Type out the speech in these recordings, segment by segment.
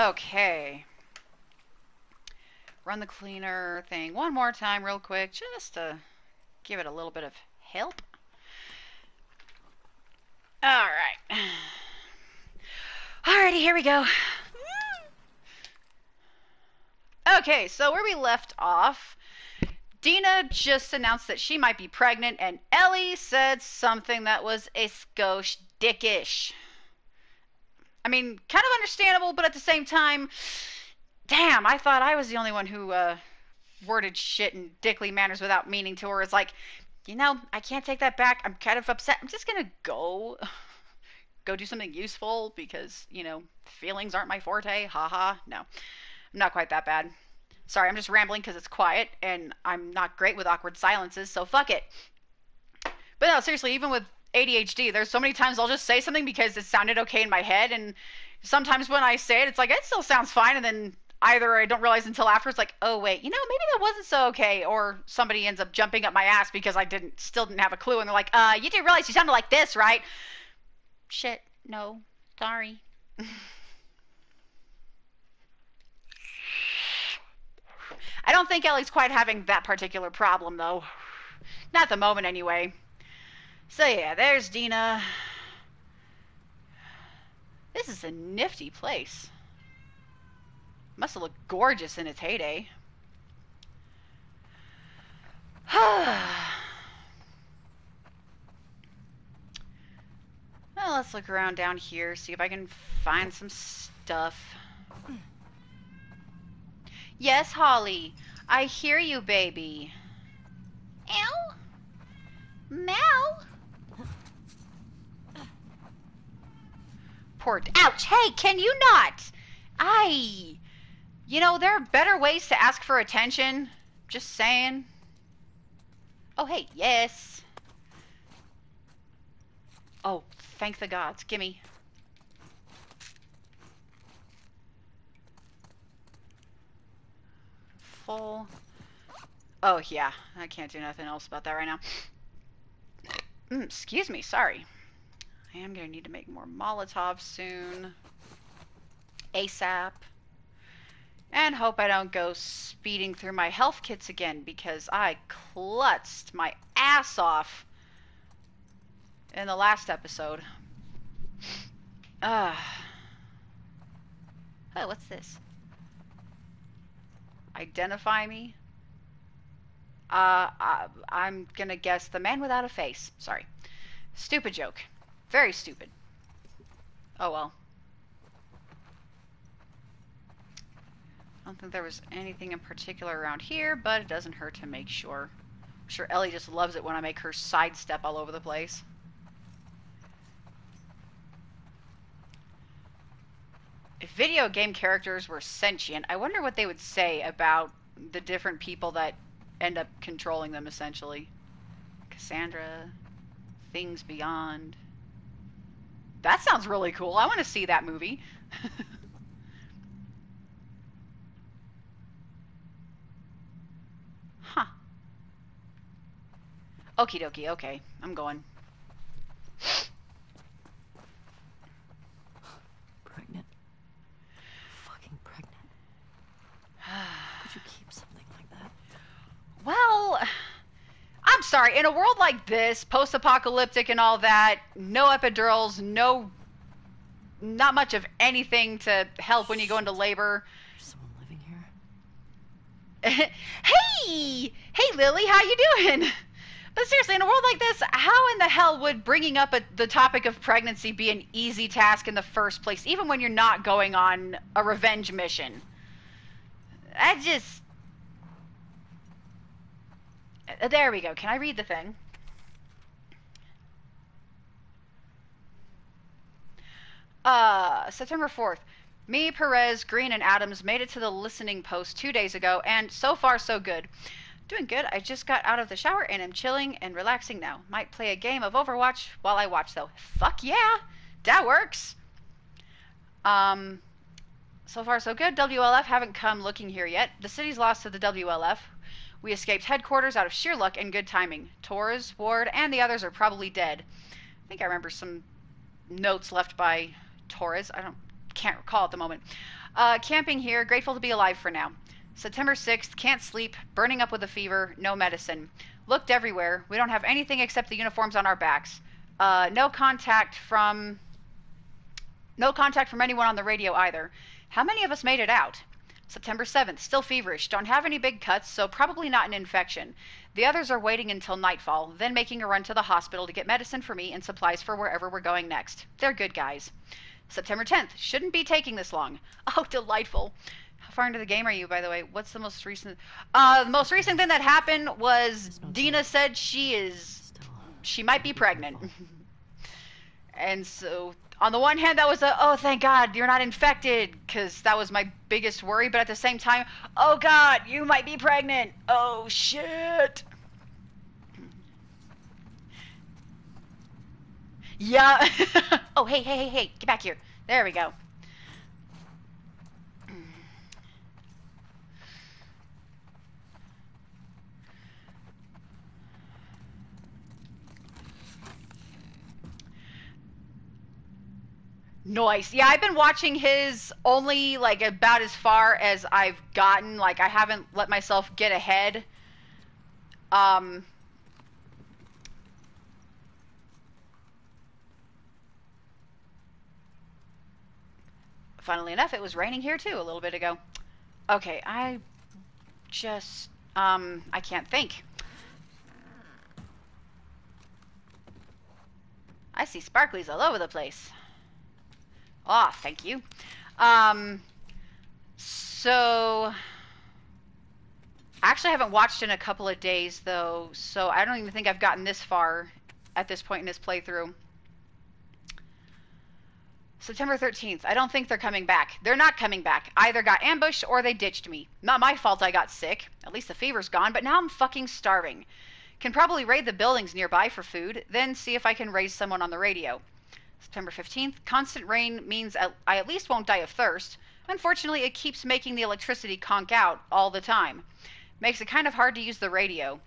Okay. Run the cleaner thing one more time real quick, just to give it a little bit of help. Alright. Alrighty, here we go. Okay, so where we left off, Dina just announced that she might be pregnant, and Ellie said something that was a skosh dickish. I mean, kind of understandable, but at the same time, damn, I thought I was the only one who worded shit in dickly manners without meaning to her. It's like, you know, I can't take that back. I'm kind of upset. I'm just gonna go do something useful because, you know, feelings aren't my forte. Haha. No, I'm not quite that bad. Sorry, I'm just rambling because it's quiet and I'm not great with awkward silences, so fuck it. But no, seriously, even with ADHD, there's so many times I'll just say something because it sounded okay in my head, and sometimes when I say it, it's like, it still sounds fine, and then either I don't realize until after, it's like, oh wait, you know, maybe that wasn't so okay, or somebody ends up jumping up my ass because I still didn't have a clue, and they're like, you didn't realize you sounded like this, right? Shit, no, sorry. I don't think Ellie's quite having that particular problem, though. Not at the moment, anyway. So yeah, there's Dina. This is a nifty place. Must have looked gorgeous in its heyday. Well, let's look around down here, see if I can find some stuff. Yes, Holly. I hear you, baby. Ow! Meow! Poor ouch! Hey, can you not? You know, there are better ways to ask for attention. Just saying. Oh, hey, yes. Oh, thank the gods. Gimme. Full. Oh, yeah. I can't do nothing else about that right now. Excuse me. Sorry. I am going to need to make more Molotov soon. ASAP. And hope I don't go speeding through my health kits again, because I klutzed my ass off in the last episode. Oh, what's this? Identify me? I'm gonna guess the man without a face. Sorry. Stupid joke. Very stupid. Oh well. I don't think there was anything in particular around here, but it doesn't hurt to make sure. I'm sure Ellie just loves it when I make her sidestep all over the place. If video game characters were sentient, I wonder what they would say about the different people that end up controlling them, essentially. Cassandra, Things Beyond. That sounds really cool. I want to see that movie. Huh. Okie dokie, okay. I'm going. Pregnant. Fucking pregnant. How could you keep something like that? Well, I'm sorry, in a world like this, post-apocalyptic and all that, no epidurals, not much of anything to help when you go into labor. There's someone living here. Hey Lily, how you doing? But seriously, in a world like this, how in the hell would bringing up the topic of pregnancy be an easy task in the first place, even when you're not going on a revenge mission? There we go. Can I read the thing? September 4th. Me, Perez, Green, and Adams made it to the listening post 2 days ago, and so far so good. Doing good. I just got out of the shower and am chilling and relaxing now. Might play a game of Overwatch while I watch, though. Fuck yeah! That works! So far so good. WLF haven't come looking here yet. The city's lost to the WLF. We escaped headquarters out of sheer luck and good timing. Torres, Ward, and the others are probably dead. I think I remember some notes left by Torres. I can't recall at the moment. Camping here. Grateful to be alive for now. September 6th. Can't sleep. Burning up with a fever. No medicine. Looked everywhere. We don't have anything except the uniforms on our backs. No contact from anyone on the radio either. How many of us made it out? September 7th. Still feverish. Don't have any big cuts, so probably not an infection. The others are waiting until nightfall, then making a run to the hospital to get medicine for me and supplies for wherever we're going next. They're good guys. September 10th. Shouldn't be taking this long. Oh, delightful. How far into the game are you, by the way? What's the most recent? The most recent thing that happened was Dina said she might be pregnant. And so, on the one hand, that was oh, thank God, you're not infected, because that was my biggest worry. But at the same time, oh God, you might be pregnant. Oh, shit. Yeah. Oh, hey, hey, hey, hey, get back here. There we go. Nice. Yeah, I've been watching his only, like, about as far as I've gotten. Like, I haven't let myself get ahead. Funnily enough, it was raining here, too, a little bit ago. Okay, I just... I can't think. I see sparklies all over the place. Ah, oh, thank you. So, I actually haven't watched in a couple of days, though, so I don't even think I've gotten this far at this point in this playthrough. September 13th. I don't think they're coming back. They're not coming back. I either got ambushed or they ditched me. Not my fault I got sick. At least the fever's gone, but now I'm fucking starving. Can probably raid the buildings nearby for food, then see if I can raise someone on the radio. September 15th. Constant rain means I at least won't die of thirst. Unfortunately, it keeps making the electricity conk out all the time. Makes it kind of hard to use the radio.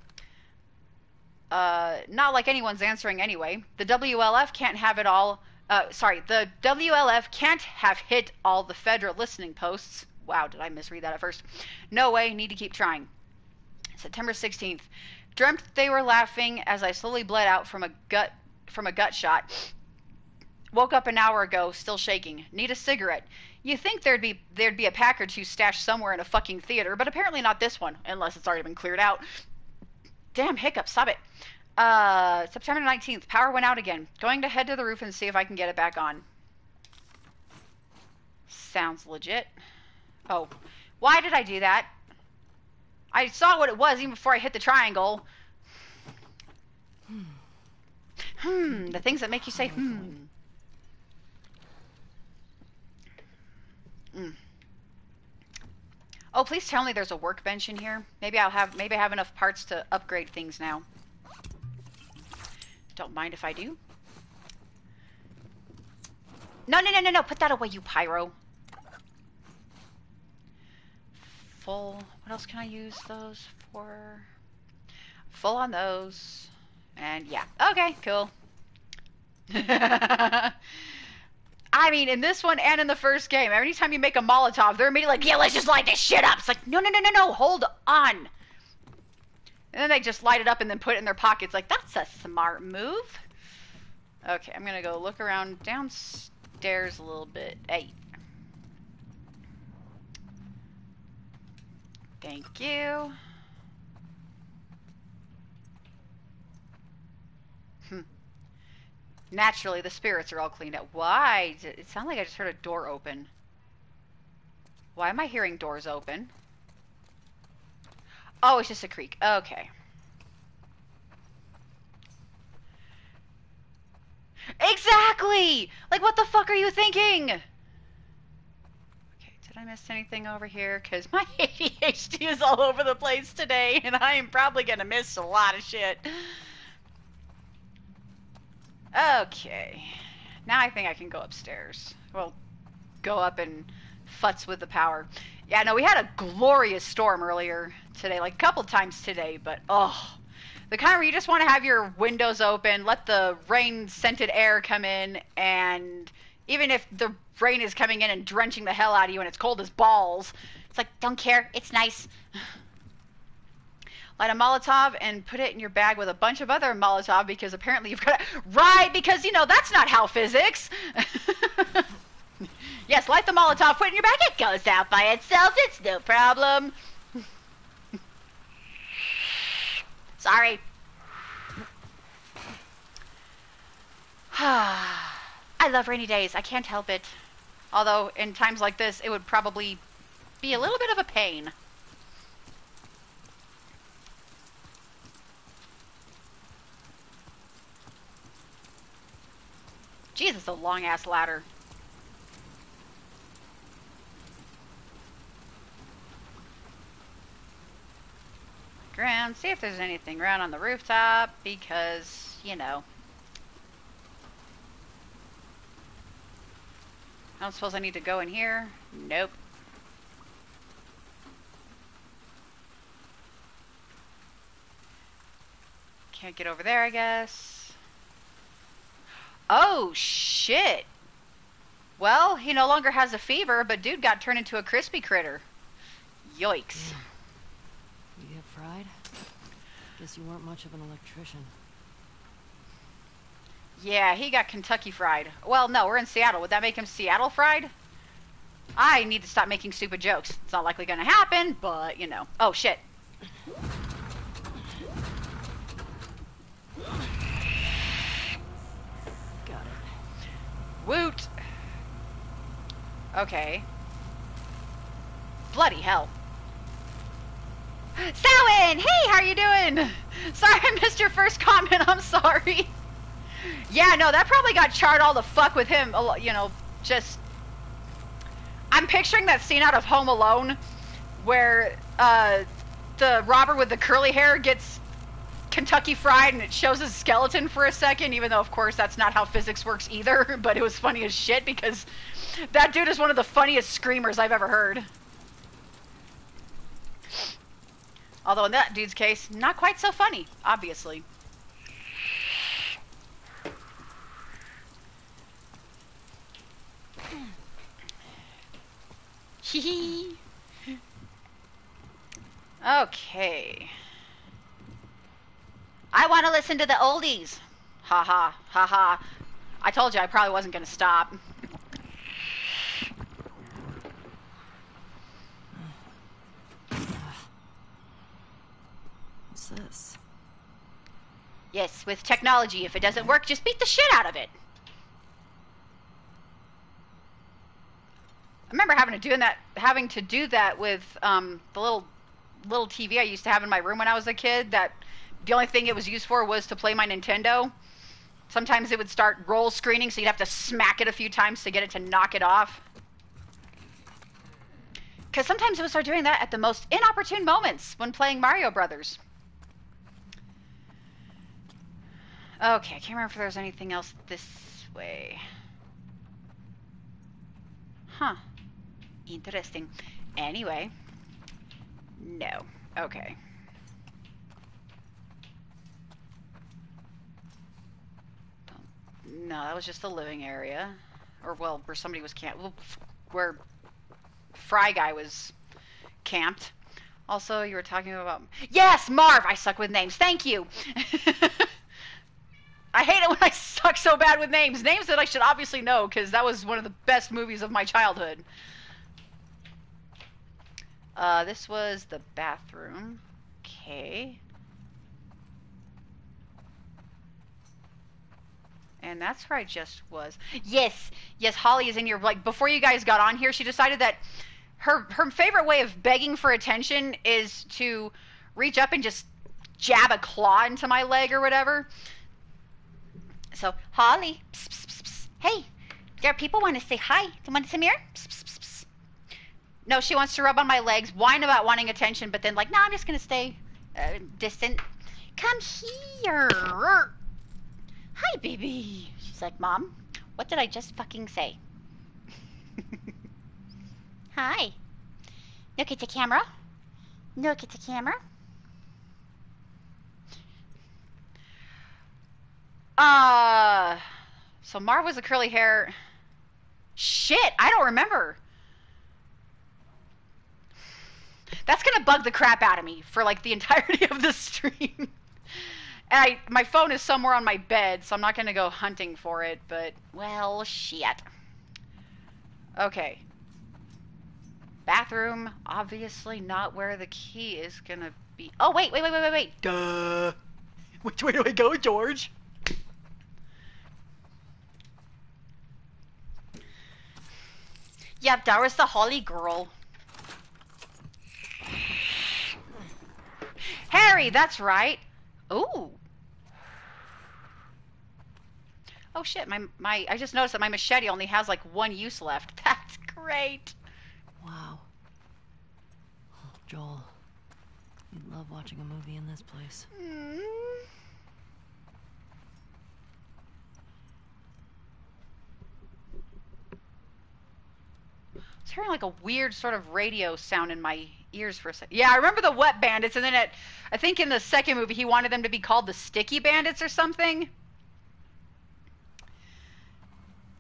Not like anyone's answering anyway. The WLF can't have it all. Sorry, the WLF can't have hit all the federal listening posts. Wow, did I misread that at first? No way, need to keep trying. September 16th. Dreamt they were laughing as I slowly bled out from a gut shot. Woke up an hour ago, still shaking. Need a cigarette. You think there'd be a pack or two stashed somewhere in a fucking theater, but apparently not this one, unless it's already been cleared out. Damn hiccup, stop it. September 19th. Power went out again. Going to head to the roof and see if I can get it back on. Sounds legit. Oh. Why did I do that? I saw what it was even before I hit the triangle. The things that make you say, Oh, please tell me there's a workbench in here. Maybe I have enough parts to upgrade things now. Don't mind if I do. No, no, no, no, no. Put that away, you pyro. Full. What else can I use those for? Full on those. And yeah. Okay, cool. I mean, in this one and in the first game, every time you make a Molotov, they're immediately like, yeah, let's just light this shit up. It's like, no, no, no, no, no. Hold on. And then they just light it up and then put it in their pockets. Like, that's a smart move. Okay, I'm going to go look around downstairs a little bit. Hey. Thank you. Naturally, the spirits are all cleaned up. Why? It sounded like I just heard a door open. Why am I hearing doors open? Oh, it's just a creek. Okay. Exactly! Like, what the fuck are you thinking? Okay, did I miss anything over here? Because my ADHD is all over the place today, and I am probably going to miss a lot of shit. Okay. Now I think I can go upstairs. Well, go up and futz with the power. Yeah, no, we had a glorious storm earlier today, like a couple times today, but oh, the kind where you just want to have your windows open, let the rain-scented air come in, and Even if the rain is coming in and drenching the hell out of you and it's cold as balls, it's like, don't care, it's nice. Light a Molotov and put it in your bag with a bunch of other Molotov because apparently you've got to... Right, because, you know, that's not how physics. Yes, light the Molotov, put it in your bag, it goes out by itself, it's no problem. Sorry. I love rainy days. I can't help it. Although, in times like this, it would probably be a little bit of a pain. Jesus, a long-ass ladder. Ground, see if there's anything around on the rooftop, because, you know. I don't suppose I need to go in here. Nope. Can't get over there, I guess. Oh, shit. Well, he no longer has a fever, but dude got turned into a crispy critter. Yikes. Yeah. You get fried? Guess you weren't much of an electrician. Yeah, he got Kentucky Fried. Well, no, we're in Seattle. Would that make him Seattle Fried? I need to stop making stupid jokes. It's not likely gonna happen, but, you know. Oh, shit. Got it. Woot. Okay. Bloody hell. Samhain! Hey, how are you doing? Sorry I missed your first comment. I'm sorry. Yeah, no, that probably got charred all the fuck with him, you know, just... I'm picturing that scene out of Home Alone where the robber with the curly hair gets Kentucky Fried and it shows his skeleton for a second, even though, of course, that's not how physics works either, but it was funny as shit because that dude is one of the funniest screamers I've ever heard. Although in that dude's case, not quite so funny, obviously. Okay. I want to listen to the oldies. Ha ha, ha ha. I told you I probably wasn't going to stop. What's this? Yes, with technology, if it doesn't work, just beat the shit out of it. I remember having to do that with the little TV I used to have in my room when I was a kid. That the only thing it was used for was to play my Nintendo. Sometimes it would start roll screening, so you'd have to smack it a few times to get it to knock it off. Because sometimes it would start doing that at the most inopportune moments when playing Mario Brothers. Okay, I can't remember if there was anything else this way. Huh. Interesting. Anyway. No. Okay. No, that was just the living area. Or, well, where somebody was camped. Where Fry Guy was camped. Also, you were talking about... Yes, Marv! I suck with names. Thank you! I hate it when I suck so bad with names. Names that I should obviously know, because that was one of the best movies of my childhood. This was the bathroom. Okay. And that's where I just was. Yes! Yes, Holly is in your... Like, before you guys got on here, she decided that her favorite way of begging for attention is to reach up and just jab a claw into my leg or whatever. So, Holly, psst, psst, psst. Hey, there are people who want to say hi. Do you want to come here? Psst, psst, psst, psst. No, she wants to rub on my legs, whine about wanting attention, but then like, no, I'm just going to stay distant. Come here. Hi, baby. She's like, Mom, what did I just fucking say? Hi. Look at the camera. Look at the camera. So Marv was a curly hair. Shit, I don't remember. That's gonna bug the crap out of me for like the entirety of the stream. And my phone is somewhere on my bed, so I'm not gonna go hunting for it, but well, shit. Okay. Bathroom, obviously not where the key is gonna be. Oh, wait. Duh. Which way do I go, George? Yep, that was the Holly girl. Harry, that's right. Ooh. Oh shit, I just noticed that my machete only has like one use left. That's great. Wow. Oh, Joel, you love watching a movie in this place. Mm. It's hearing like a weird sort of radio sound in my ears for a second. Yeah, I remember the Wet Bandits, and then I think in the second movie he wanted them to be called the Sticky Bandits or something.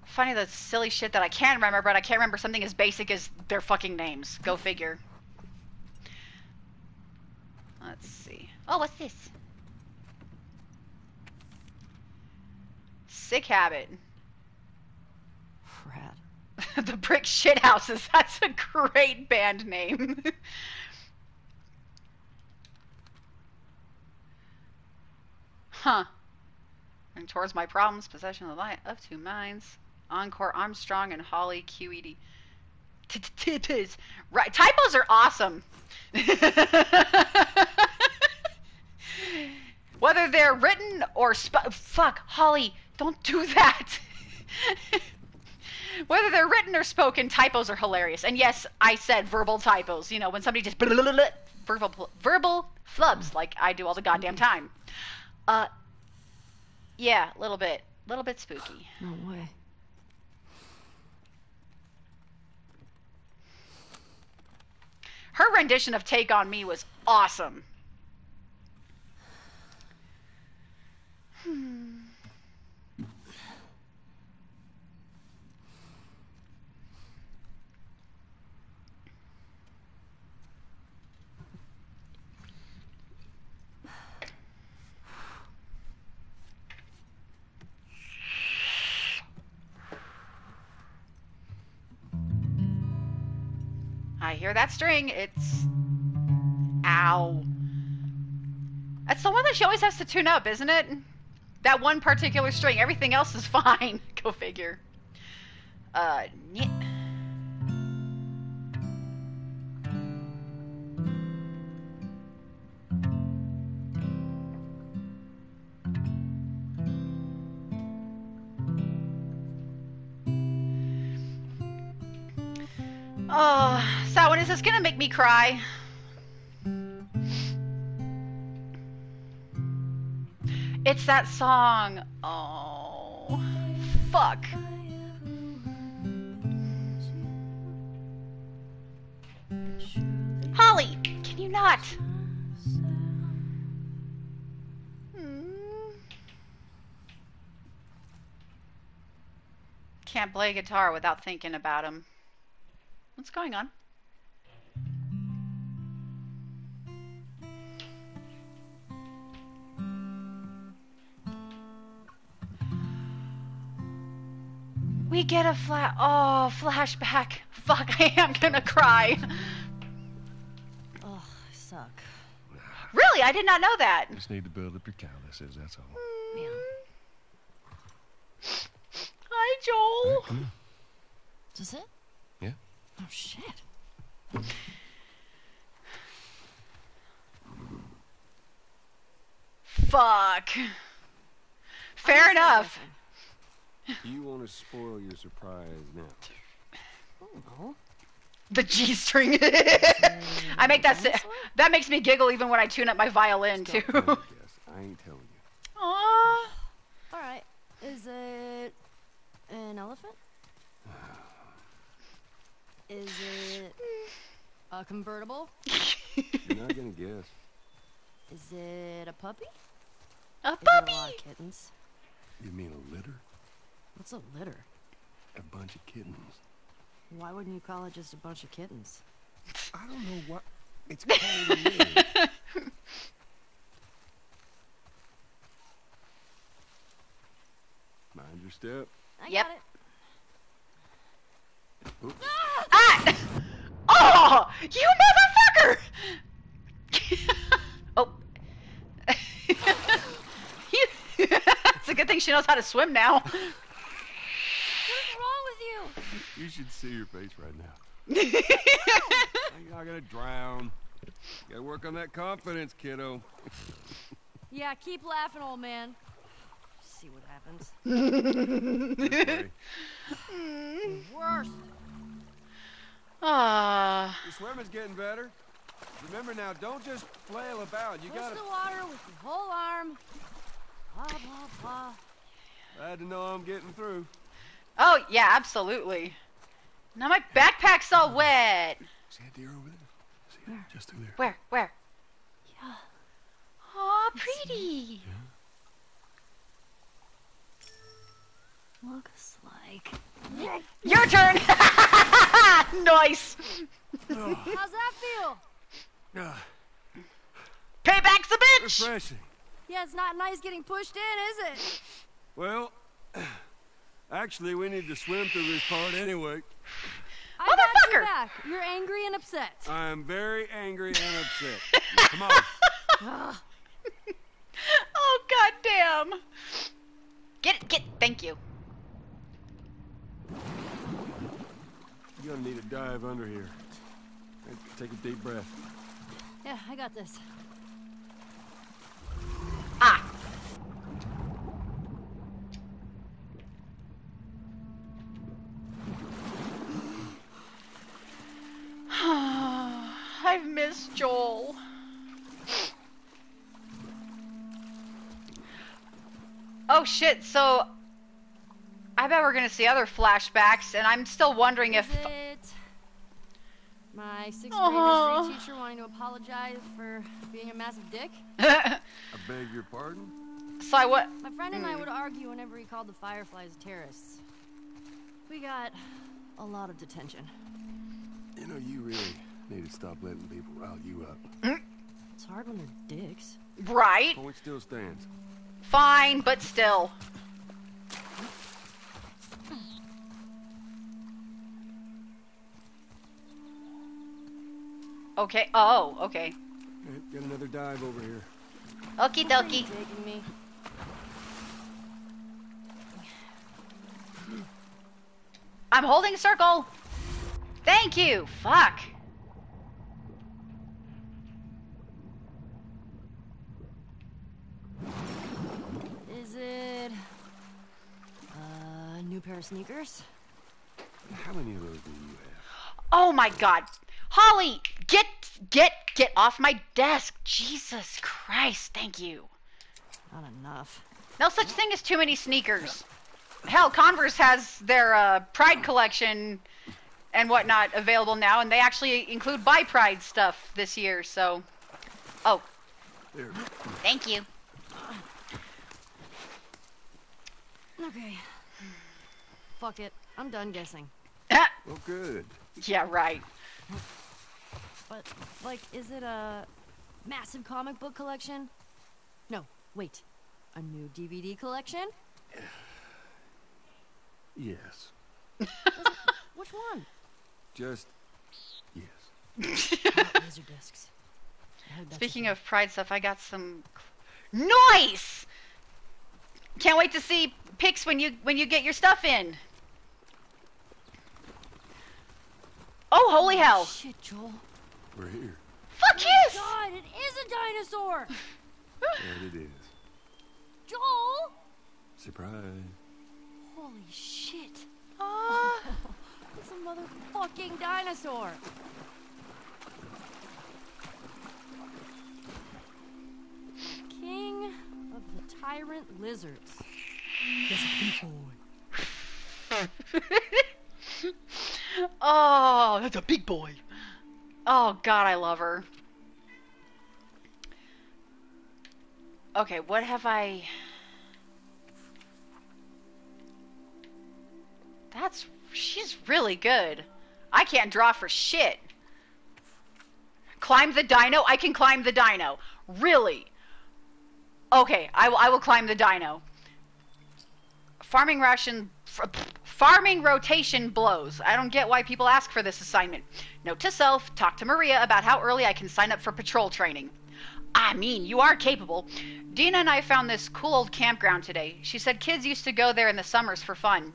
Funny the silly shit that I can remember, but I can't remember something as basic as their fucking names. Go figure. Let's see. Oh, what's this? Sick habit. Frat. The Brick Shit Houses. That's a great band name. Huh. And towards my problems, possession of the light of two minds. Encore, Armstrong, and Holly, QED. Right, typos are awesome. Whether they're written or fuck, Holly, don't do that. Whether they're written or spoken, typos are hilarious. And yes, I said verbal typos. You know, when somebody just verbal flubs like I do all the goddamn time. Yeah, a little bit. A little bit spooky. No way. Her rendition of Take On Me was awesome. Hmm. I hear that string. It's... Ow. That's the one that she always has to tune up, isn't it? That one particular string. Everything else is fine. Go figure. Yeah. Oh, Samhain, is this gonna make me cry? It's that song. Oh, fuck. Holly, can you not? Can't play guitar without thinking about him. What's going on? We get a flashback. Fuck, I am gonna cry. Oh, I suck. Really? I did not know that. Just need to build up your calluses, that's all. Mm. Yeah. Hi, Joel. Come on. That's it? Oh, shit. Fuck. Fair enough. You want to spoil your surprise now? Oh, no. The G string. I make that that makes me giggle even when I tune up my violin, too. I ain't telling you. Aww. All right. Is it an elephant? Is it a convertible? You're not gonna guess. Is it a puppy? A puppy! Is it a lot of kittens? You mean a litter? What's a litter? a bunch of kittens. Why wouldn't you call it just a bunch of kittens? I don't know what it's called in me. Mind your step. Yep. Oops. Ah! Oh, you motherfucker! Oh. It's a good thing she knows how to swim now. What's wrong with you? You should see your face right now. I'm gonna drown. Gotta work on that confidence, kiddo. Yeah, keep laughing, old man. See what happens. Worst. Your swimming's getting better. Remember now, don't just flail about. You gotta push the water with your whole arm. Blah, blah, blah. Glad to know I'm getting through. Oh, yeah, absolutely. Now my backpack's all wet. See that deer over there? See it? Where? Just through there. Where? Where? Yeah. Aw, pretty. Yeah. Looks like... Your turn! Nice! How's that feel? Payback's a bitch! Refreshing. Yeah, it's not nice getting pushed in, is it? Well, actually, we need to swim through this part anyway. I got your back. You're angry and upset. I am very angry and upset. Come on. Oh, goddamn. Get it. Thank you. You're gonna need to dive under here. Take a deep breath. Yeah, I got this. Ah! I've missed Joel. Oh shit, so... I bet we're gonna see other flashbacks, and I'm still wondering if... My sixth grade history teacher wanting to apologize for being a massive dick. I beg your pardon? So I what? My friend and I would argue whenever he called the Fireflies terrorists. We got a lot of detention. You know, you really need to stop letting people rile you up. It's hard when they're dicks. Right? Point still stands. Fine, but still. Okay. Oh, okay. Right, got another dive over here. Okie dokie. I'm holding circle. Thank you. Fuck. Is it a new pair of sneakers? How many of those do you have? Oh my god. Holly, get off my desk. Jesus Christ, thank you. Not enough. No such thing as too many sneakers. Hell, Converse has their Pride collection and whatnot available now, and they actually include buy Pride stuff this year, so... Oh. There. Thank you. Okay. Fuck it. I'm done guessing. Well, good. Yeah, right. But, like, is it a massive comic book collection? No, wait. A new DVD collection? Yes. Which one? Just, yes. Laser discs. Speaking of Pride stuff, I got some... Nice! Can't wait to see pics when you get your stuff in. Oh, holy hell. Shit, Joel. We're here. Fuck yes! Oh my god, it is a dinosaur! And it is. Joel! Surprise. Holy shit. It's a motherfucking dinosaur. King of the tyrant lizards. There's a big boy. Oh, that's a big boy. Oh, God, I love her. Okay, what have I... That's really good. I can't draw for shit. Climb the dino? I can climb the dino. Really? Okay, I will climb the dino. Farming rotation blows. I don't get why people ask for this assignment. Note to self, talk to Maria about how early I can sign up for patrol training. I mean, you are capable. Dina and I found this cool old campground today. She said kids used to go there in the summers for fun.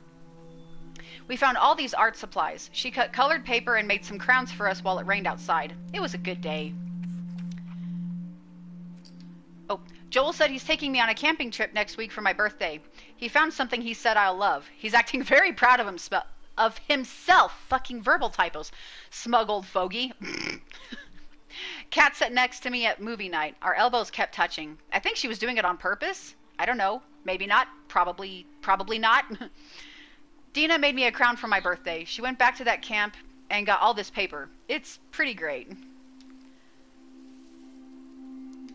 We found all these art supplies. She cut colored paper and made some crowns for us while it rained outside. It was a good day. Oh, Joel said he's taking me on a camping trip next week for my birthday. He found something he said I'll love. He's acting very proud of himself. Fucking verbal typos. Smug old fogey. Kat sat next to me at movie night. Our elbows kept touching. I think she was doing it on purpose. I don't know. Maybe not. Probably not. Dina made me a crown for my birthday. She went back to that camp and got all this paper. It's pretty great.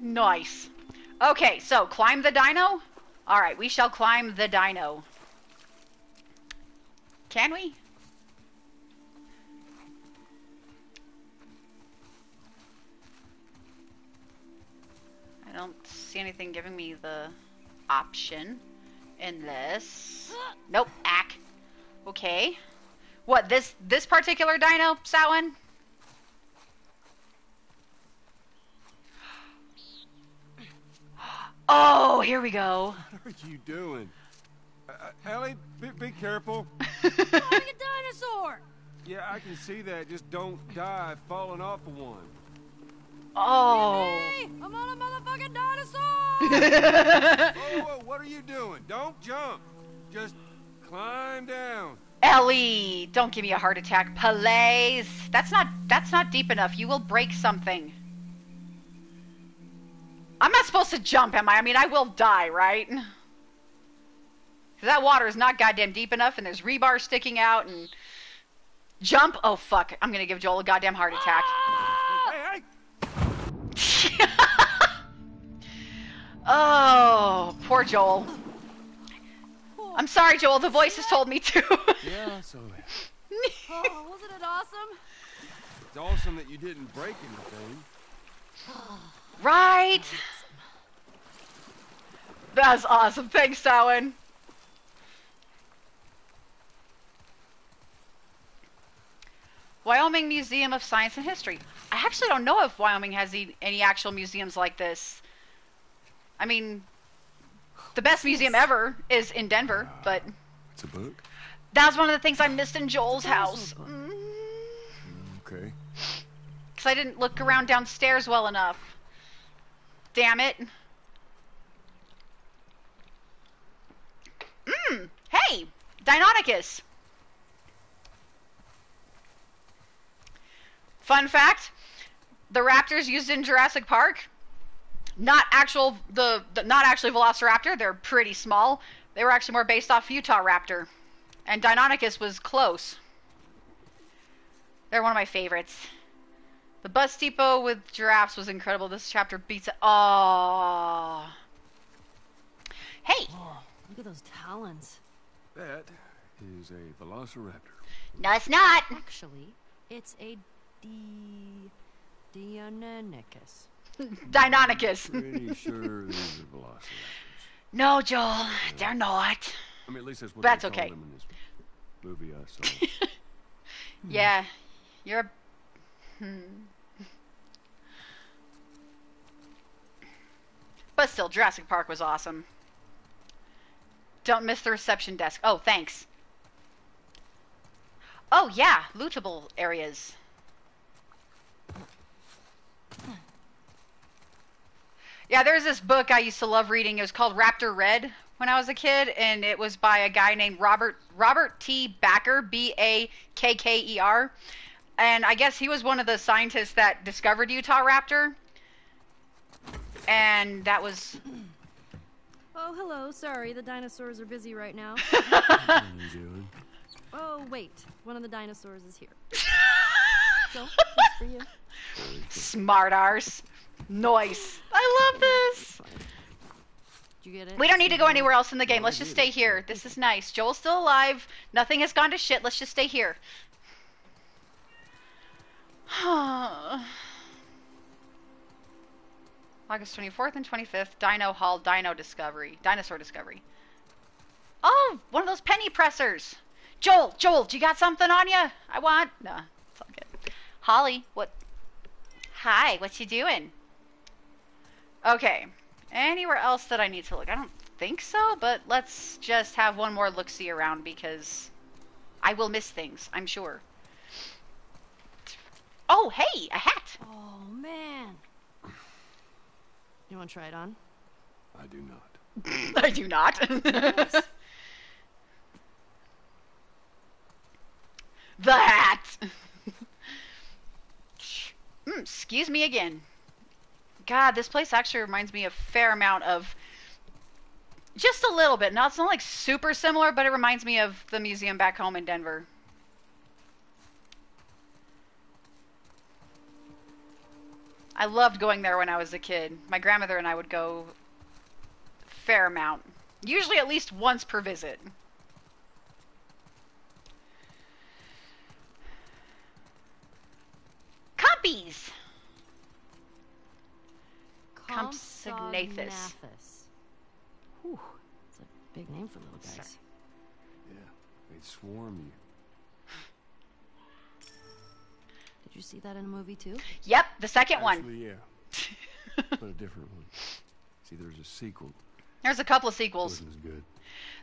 Nice. Okay, so climb the dino? Alright, we shall climb the dino. Can we? I don't see anything giving me the option unless... Nope, ack. Okay. What, this particular dino, Samhain? Oh, here we go. What are you doing? Ellie, be careful. You're like a dinosaur. Yeah, I can see that. Just don't die falling off of one. Oh. Hey, I'm on a motherfucking dinosaur! Whoa, what are you doing? Don't jump. Just climb down. Ellie, don't give me a heart attack, please. That's not deep enough. You will break something. I'm not supposed to jump, am I? I mean, I will die, right? That water is not goddamn deep enough, and there's rebar sticking out, and... Jump? Oh, fuck. I'm gonna give Joel a goddamn heart attack. Hey, hey. Oh, poor Joel. I'm sorry, Joel. The voice has told me to. Yeah, so. Oh, wasn't it awesome? It's awesome that you didn't break anything. Right. That's awesome. Thanks, Samhain. Wyoming Museum of Science and History. I actually don't know if Wyoming has any actual museums like this. I mean, the best museum ever is in Denver, but... It's a book? That was one of the things I missed in Joel's house. Okay. Because I didn't look around downstairs well enough. Damn it. Hey! Deinonychus! Fun fact, the raptors used in Jurassic Park, not actually Velociraptor, they're pretty small. They were actually more based off Utahraptor. And Deinonychus was close. They're one of my favorites. The bus depot with giraffes was incredible. This chapter beats it. Oh. Hey. Whoa, look at those talons. That is a Velociraptor. No, it's not. Actually, it's a Deinonychus. Deinonychus. Pretty sure these are velociraptors. No, Joel, they're not. I mean, at least that's what they call them in this movie I saw. Yeah, you're. But still, Jurassic Park was awesome. Don't miss the reception desk. Oh, thanks. Oh yeah, lootable areas. Yeah, there's this book I used to love reading. It was called Raptor Red when I was a kid, and it was by a guy named Robert T. Bakker, B-A-K-K-E-R. And I guess he was one of the scientists that discovered Utahraptor. And that was... Oh, hello. Sorry, the dinosaurs are busy right now. Oh, wait. One of the dinosaurs is here. So, that's for you. Smart arse. Nice. I love this. You get it? We don't need to go anywhere else in the game. Let's just stay here. This is nice. Joel's still alive. Nothing has gone to shit. Let's just stay here. August 24th and 25th. Dino Hall. Dino Discovery. Dinosaur Discovery. Oh, one of those penny pressers. Joel, Joel, do you got something on you? I want. Nah, it's all good. Holly, what? Hi, what you doing? Okay. Anywhere else that I need to look? I don't think so, but let's just have one more look-see around because I will miss things, I'm sure. Oh, hey, a hat! Oh, man. You want to try it on? I do not. I do not. Nice. The hat! Excuse me again. God, this place actually reminds me a fair amount of, just a little bit. Now, it's not like super similar, but it reminds me of the museum back home in Denver. I loved going there when I was a kid. My grandmother and I would go a fair amount. Usually at least once per visit. Compies! Compsognathus. Whew, that's a big name for little guys. Sorry. Yeah, they swarm you. Did you see that in a movie too? Yep, the second one. Yeah, but a different one. See, there's a sequel. There's a couple of sequels. This was good.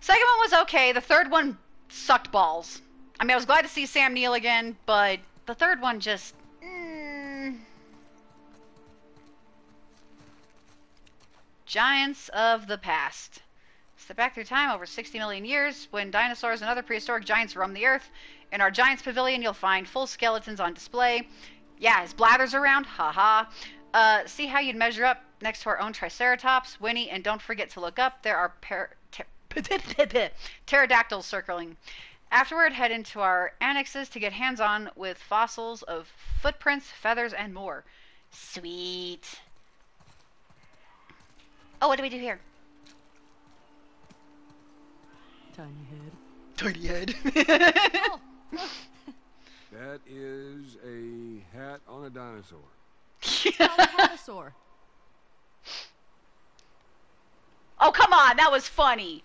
Second one was okay. The third one sucked balls. I mean, I was glad to see Sam Neill again, but the third one just. Giants of the past. Step back through time over 60 million years when dinosaurs and other prehistoric giants roamed the earth. In our Giants Pavilion, you'll find full skeletons on display. Yeah, his blather's around. Haha. See how you'd measure up next to our own Triceratops, Winnie, and don't forget to look up. There are pterodactyls circling. Afterward, head into our annexes to get hands-on with fossils of footprints, feathers, and more. Sweet. Oh, what do we do here? Tiny head. Tiny head. Oh, look. That is a hat on a dinosaur. Oh, come on. That was funny.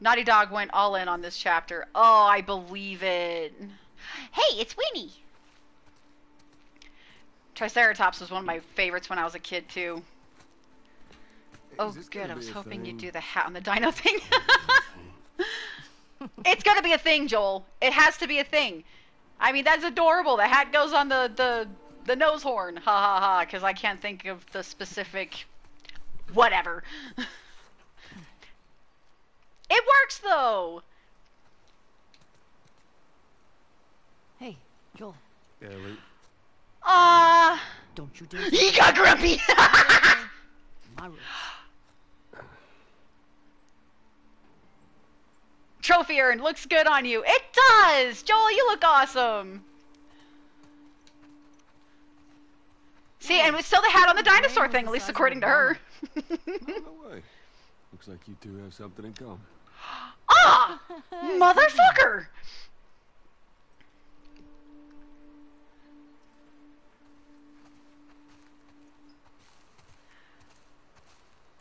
Naughty Dog went all in on this chapter. Oh, I believe it. Hey, it's Winnie. Triceratops was one of my favorites when I was a kid, too. Oh, good. I was hoping you'd do the hat on the dino thing. It's going to be a thing, Joel. It has to be a thing. I mean, that's adorable. The hat goes on the nose horn. Ha ha ha. Because I can't think of the specific whatever. It works, though. Hey, Joel. Ellie. Don't you dare. He got grumpy. My rules. Trophy earned. Looks good on you. It does! Joel, you look awesome. See, and it's still the hat on the dinosaur thing, at least according to her. No way. Looks like you two have something in common. Ah! Motherfucker!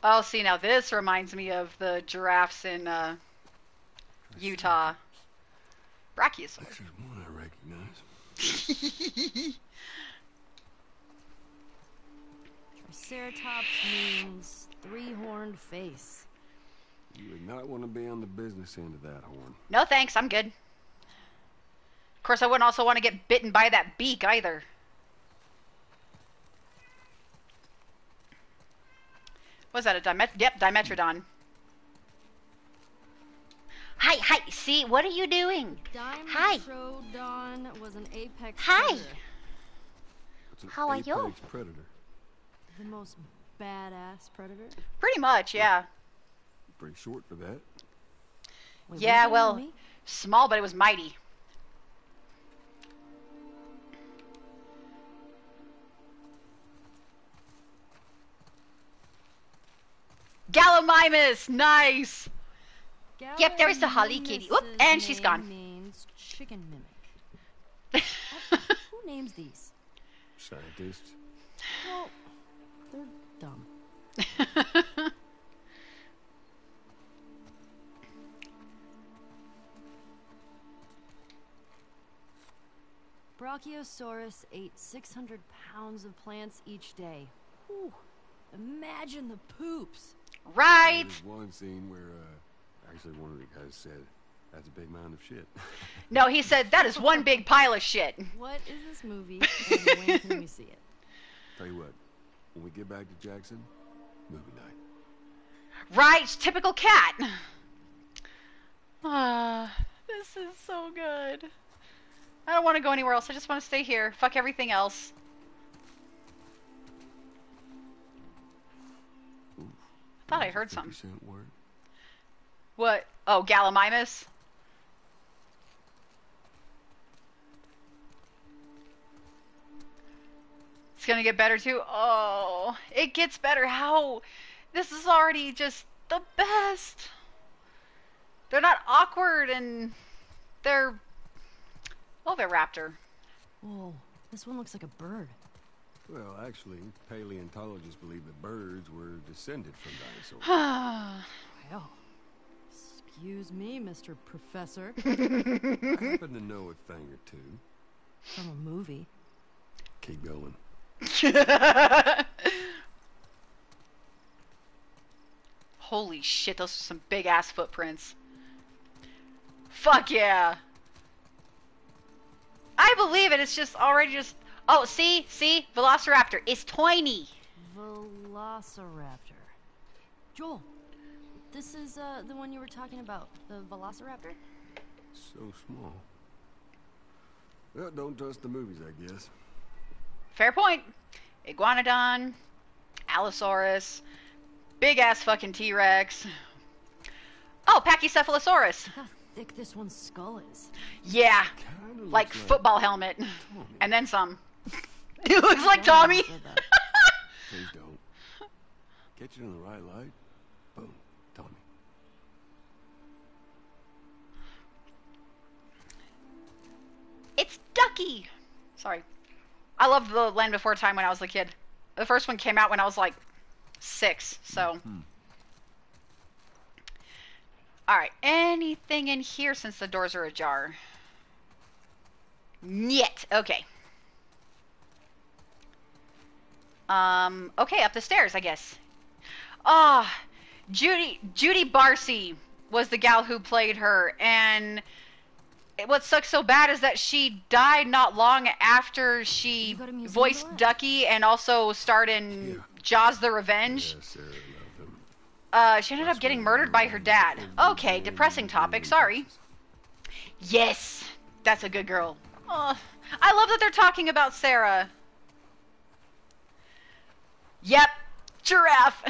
Oh, see, now this reminds me of the giraffes in Utah. Brachiosaurus. This is one I recognize. Triceratops means three-horned face. You would not want to be on the business end of that horn. No, thanks. I'm good. Of course, I wouldn't also want to get bitten by that beak either. Was that a Dimetrodon? Hi. See, what are you doing? Dimetrodon was an apex predator. How are you? Apex predator. The most badass predator? Pretty much, yeah. Pretty short for that. Wait, yeah, well, small, but it was mighty. Gallimimus, nice. Gallimimus, yep, there's the Holly kitty. Whoop, and she's gone. Means chicken mimic. Who names these? Scientists. Well, they're dumb. Brachiosaurus ate 600 pounds of plants each day. Ooh, imagine the poops. Right. There's one scene where actually one of the guys said, "That's a big mound of shit." No, he said, "That is one big pile of shit." What is this movie, and when can we see it? Tell you what, when we get back to Jackson, movie night. Right, typical cat. This is so good. I don't want to go anywhere else. I just want to stay here. Fuck everything else. Oof, I thought I heard something. What? Oh, Gallimimus? It's gonna get better too? Oh, it gets better. How? This is already just the best. They're not awkward and they're... Oh, they're raptor. Whoa, this one looks like a bird. Well, actually, paleontologists believe that birds were descended from dinosaurs. Well, excuse me, Mr. Professor. I happen to know a thing or two. From a movie. Keep going. Holy shit, those are some big-ass footprints. Fuck yeah! I believe it. It's just already just... Oh, see? See? Velociraptor. It's tiny. Velociraptor. Joel, this is the one you were talking about. The Velociraptor? So small. Well, don't trust the movies, I guess. Fair point. Iguanodon. Allosaurus. Big-ass fucking T-Rex. Oh, Pachycephalosaurus. Thick this one's skull is. Yeah, like football helmet, Tommy. And then some. It looks like Tommy. Please don't. Catch it in the right light. Boom, Tommy. It's Ducky. Sorry, I loved The Land Before Time when I was a kid. The first one came out when I was like 6, so. Alright, anything in here since the doors are ajar? Yet. Okay. Okay, up the stairs, I guess. Ah, oh, Judy Barcy was the gal who played her, and what sucks so bad is that she died not long after she voiced Ducky and also starred in Jaws the Revenge. Yes, she ended up getting murdered by her dad. Okay, depressing topic, sorry. Yes, that's a good girl. Oh, I love that they're talking about Sarah. Yep, giraffe.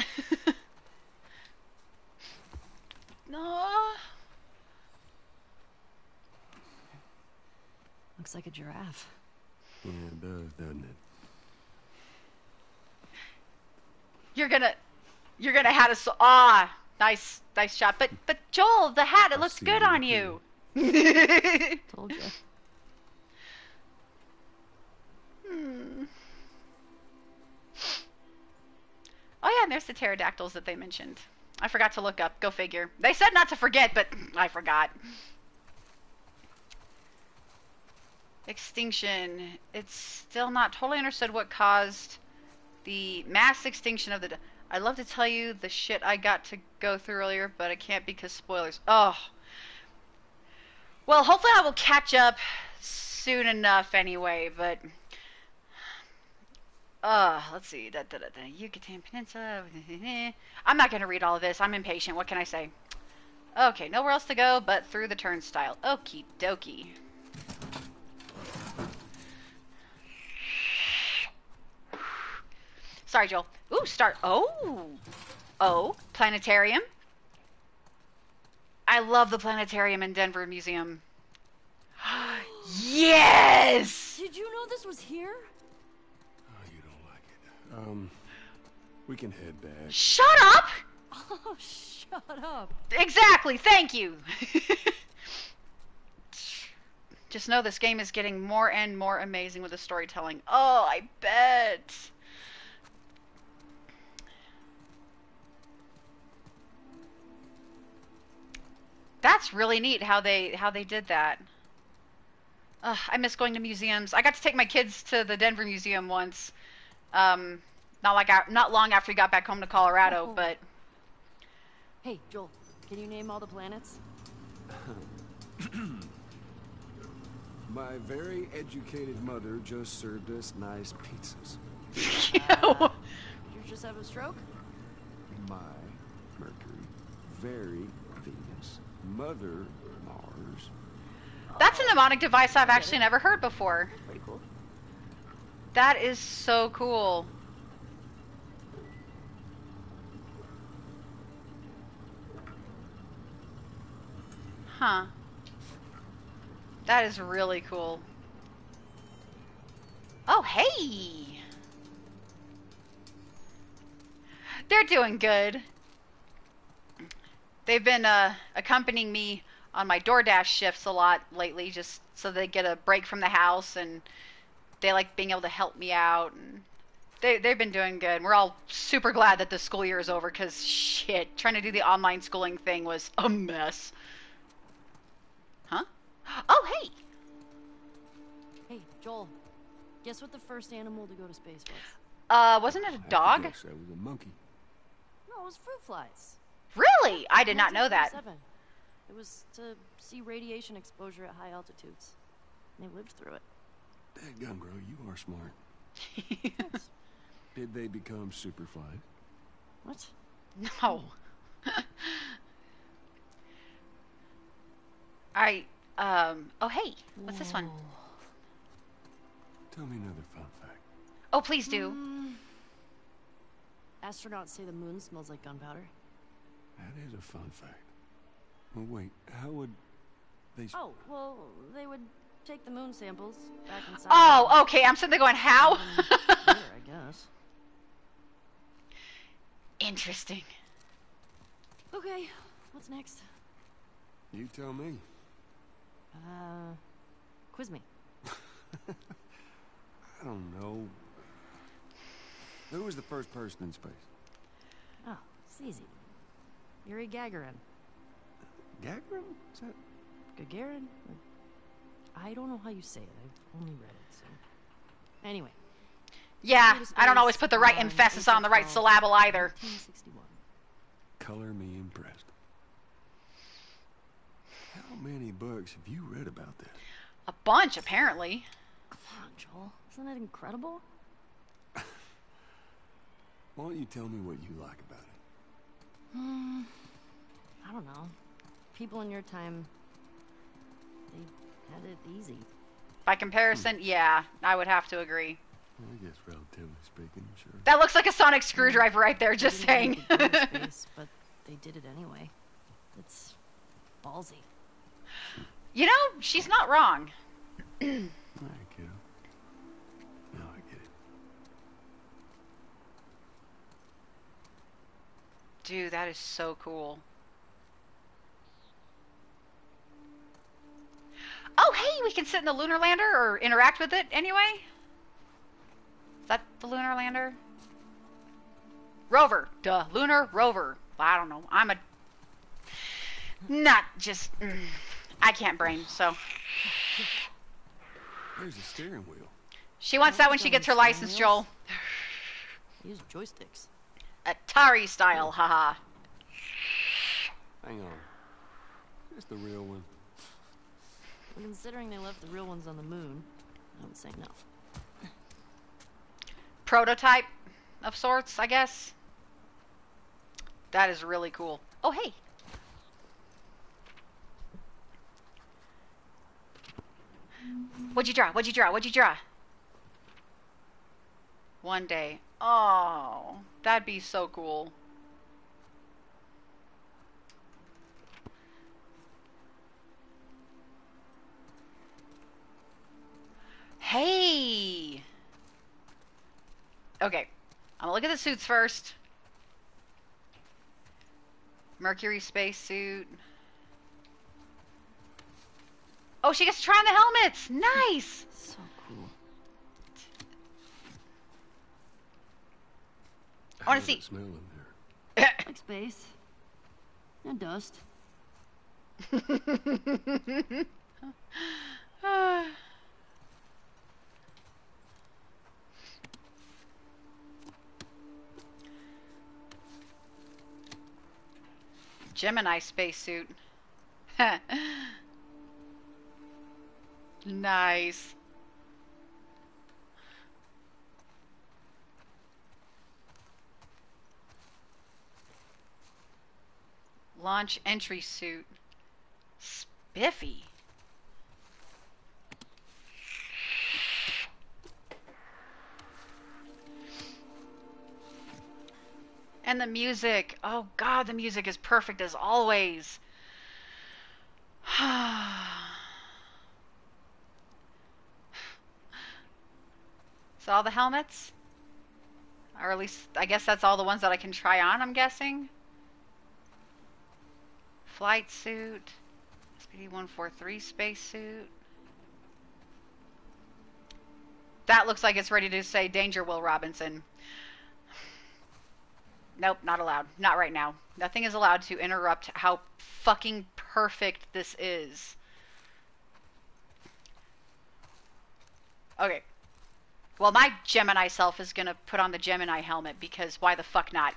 No. Looks like a giraffe. Yeah, it does, doesn't it? You're gonna have a nice shot, but Joel, the hat, it looks good on you. Told you. Oh yeah, and there's the pterodactyls that they mentioned. I forgot to look up. Go figure. They said not to forget, but I forgot. Extinction. It's still not totally understood what caused the mass extinction of the. I'd love to tell you the shit I got to go through earlier, but I can't because spoilers. Oh. Well, hopefully I will catch up soon enough anyway, but... let's see. The Yucatan Peninsula. I'm not going to read all of this. I'm impatient. What can I say? Okay, nowhere else to go but through the turnstile. Okie dokie. Sorry, Joel. Ooh, start. Oh. Oh, planetarium. I love the planetarium in Denver Museum. Yes! Did you know this was here? Oh, you don't like it. We can head back. Shut up! Oh, shut up. Exactly, thank you. Just know this game is getting more and more amazing with the storytelling. Oh, I bet. That's really neat how they did that. Ugh, I miss going to museums. I got to take my kids to the Denver Museum once. Not long after we got back home to Colorado, but. Hey, Joel, can you name all the planets? My very educated mother just served us nice pizzas. You just have a stroke? My Mercury, very Venus, mother Mars. That's a mnemonic device I've actually never heard before. Pretty cool. That is so cool. Huh. That is really cool. Oh, hey! They're doing good. They've been accompanying me on my DoorDash shifts a lot lately, just so they get a break from the house, and they like being able to help me out. And they've been doing good. We're all super glad that the school year is over, because shit, trying to do the online schooling thing was a mess. Huh? Oh, hey! Hey, Joel, guess what the first animal to go to space was? Wasn't it a dog? I guess it was a monkey. No, it was fruit flies. Really? I did not know that. It was to see radiation exposure at high altitudes. And they lived through it. Dadgum, bro, you are smart. Yes. Did they become superflies? What? No. Alright, oh hey, what's this one? Tell me another fun fact. Oh, please do. Astronauts say the moon smells like gunpowder. That is a fun fact. Well, wait, how would they... Oh, well, they would take the moon samples back inside. Oh, okay, I'm sitting there going, how? Sure, I guess. Interesting. Okay, what's next? You tell me. Quiz me. I don't know. Who was the first person in space? Oh, it's easy. Yuri Gagarin. Gagarin? Is that... Gagarin? I don't know how you say it. I've only read it, so... Anyway. Yeah, I don't always put the right emphasis on the right syllable either. 1961. Color me impressed. How many books have you read about that? A bunch, apparently. Come on, Joel. Isn't that incredible? Why don't you tell me what you like about it? I don't know. People in your time, they had it easy. By comparison, yeah, I would have to agree. Well, I guess relatively speaking, sure. That looks like a sonic screwdriver right there, just saying. Space, but they did it anyway. It's ballsy. You know, she's not wrong. All right, kiddo. Now I get it. Dude, that is so cool. Oh, hey, we can sit in the Lunar Lander or interact with it anyway. Is that the Lunar Lander? Rover. Duh. Lunar Rover. I don't know. I'm a... Not just... I can't brain, so... There's a steering wheel. She wants that when she gets her license, Joel. Use joysticks. Atari style, haha. Hang on. Here's the real one. Well, considering they left the real ones on the moon, I would say no. Prototype of sorts, I guess. That is really cool. Oh, hey. What'd you draw? What'd you draw? What'd you draw? One day. Oh, that'd be so cool. Hey! Okay. I'm gonna look at the suits first. Mercury spacesuit. Oh, she gets to try on the helmets! Nice! So cool. I want to see. Smell in there. Like space. And dust. Gemini spacesuit. Nice. Launch entry suit. Spiffy. And the music. Oh God, the music is perfect as always. So all the helmets? Or at least, I guess that's all the ones that I can try on, I'm guessing. Flight suit. SPD-143 spacesuit. That looks like it's ready to say danger, Will Robinson. Nope, not allowed. Not right now. Nothing is allowed to interrupt how fucking perfect this is. Okay. Well, my Gemini self is gonna put on the Gemini helmet because why the fuck not?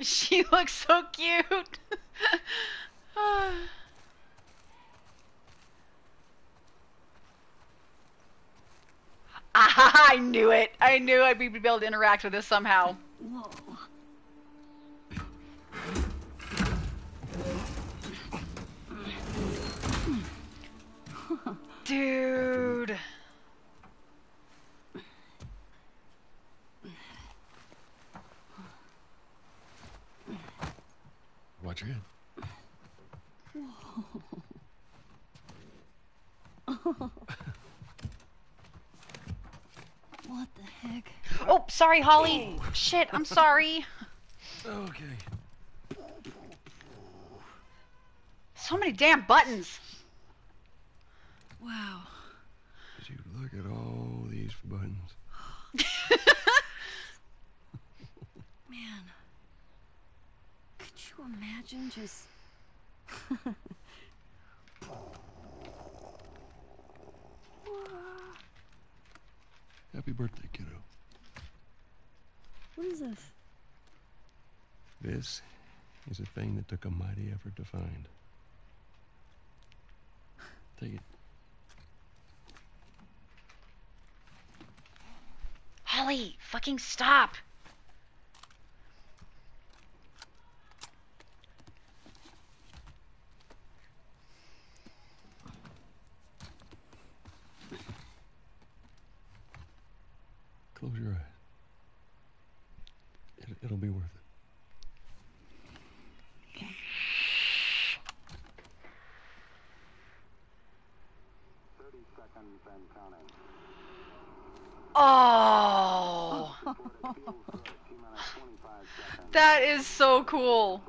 She looks so cute. I knew it. I knew I'd be able to interact with this somehow. Whoa. Dude. Watch your head. Whoa. What the heck? Oh, sorry, Holly. Oh. Shit, I'm sorry. Okay. So many damn buttons. Wow. Did you look at all these buttons? Man. Could you imagine just... Happy birthday, kiddo. What is this? This is a thing that took a mighty effort to find. Take it. Holly, fucking stop. Close your eyes. It'll be worth it. Oh, that is so cool.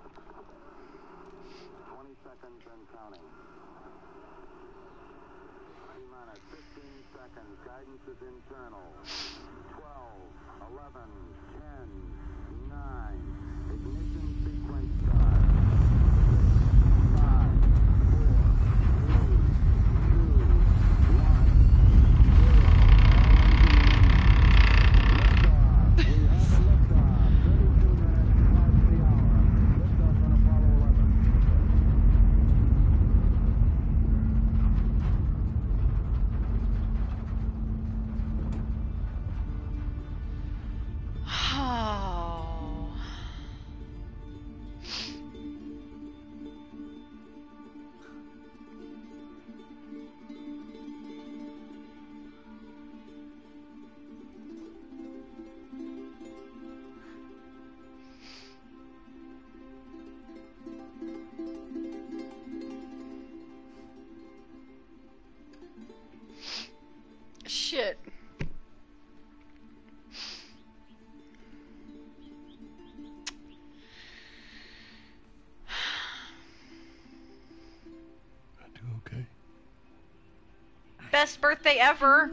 best birthday ever.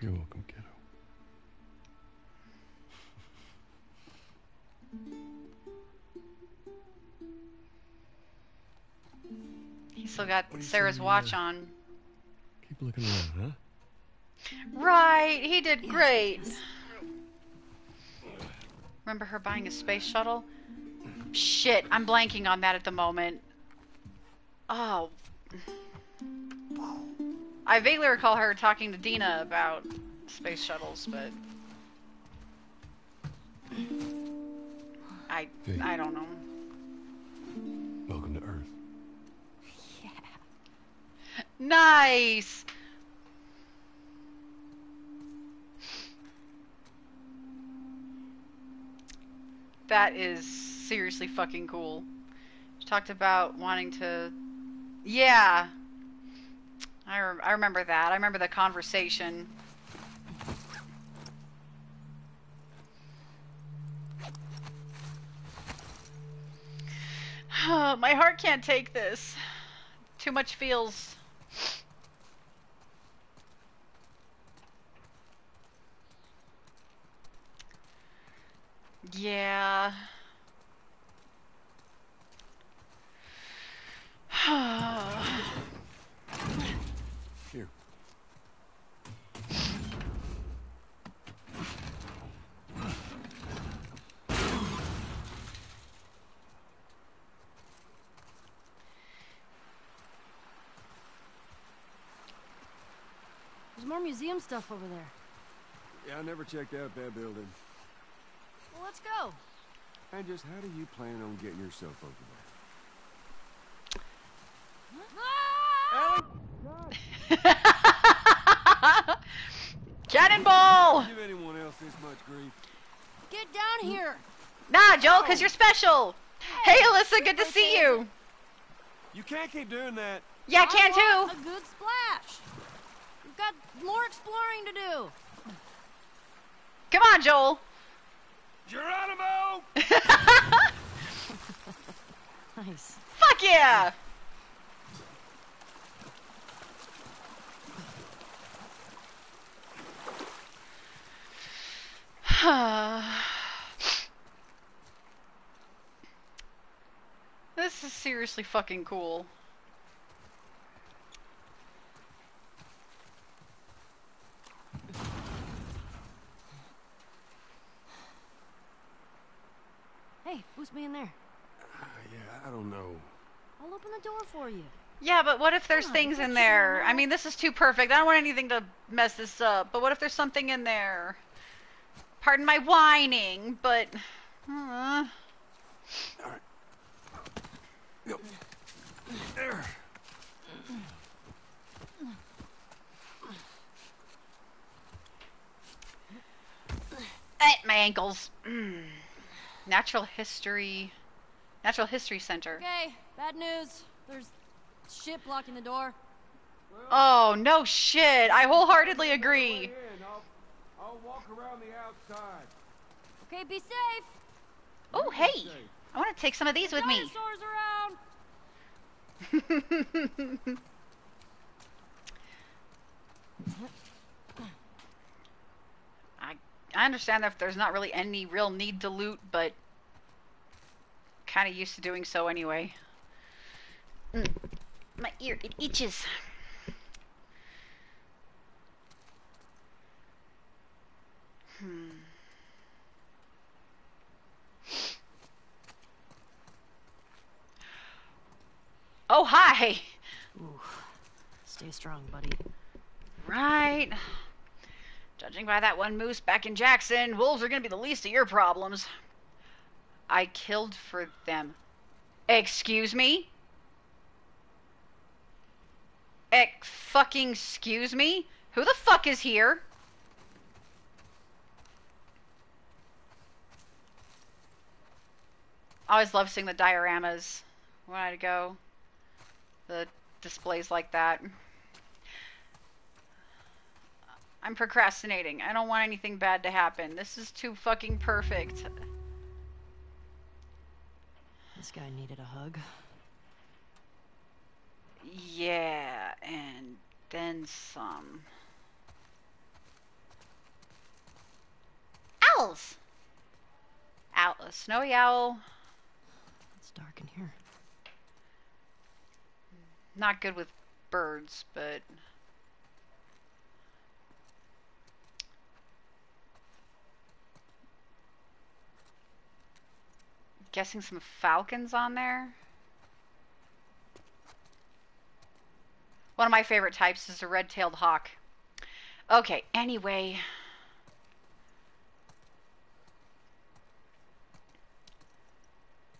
You're welcome, kiddo. He's still got Sarah's watch on. Keep looking around, huh? Right, he did great. Remember her buying a space shuttle? Shit, I'm blanking on that at the moment. Oh. I vaguely recall her talking to Dina about space shuttles, but... I don't know. Welcome to Earth. Yeah. Nice! That is seriously fucking cool. She talked about wanting to... Yeah. I remember that. I remember the conversation. Oh, my heart can't take this. Too much feels. Yeah. Here. There's more museum stuff over there. Yeah, I never checked out that building. Well, let's go. And just how do you plan on getting yourself over there? Ah! Cannonball! Don't give anyone else this much grief. Get down here. Nah, Joel, because you're special. Hey, Alyssa, good to see you. You can't keep doing that. Yeah, I can too. A good splash. We've got more exploring to do. Come on, Joel. Geronimo! Nice. Fuck yeah! This is seriously fucking cool. Hey, who's being there? Yeah, I don't know. I'll open the door for you. Yeah, but what if there's things in there? I mean, this is too perfect. I don't want anything to mess this up. But what if there's something in there? Pardon my whining, but... All right. Go. There. My ankles. Natural History Center. Okay, bad news. There's shit blocking the door. Oh, no shit. I wholeheartedly agree. I'll walk around the outside. Okay, be safe. Oh, hey. I want to take some of these with me. Dinosaurs around. I understand that there's not really any real need to loot, but kind of used to doing so anyway. My ear, it itches. Oh, hi! Ooh. Stay strong, buddy. Right. Judging by that one moose back in Jackson, wolves are gonna be the least of your problems. I killed for them. Excuse me? Fucking excuse me? Who the fuck is here? I always love seeing the dioramas. Where I go? The displays like that. I'm procrastinating. I don't want anything bad to happen. This is too fucking perfect. This guy needed a hug. Yeah, and then some. Owls! Owl, a snowy owl. It's dark in here. Not good with birds, but... guessing some falcons on there. One of my favorite types is a red-tailed hawk. Okay, anyway.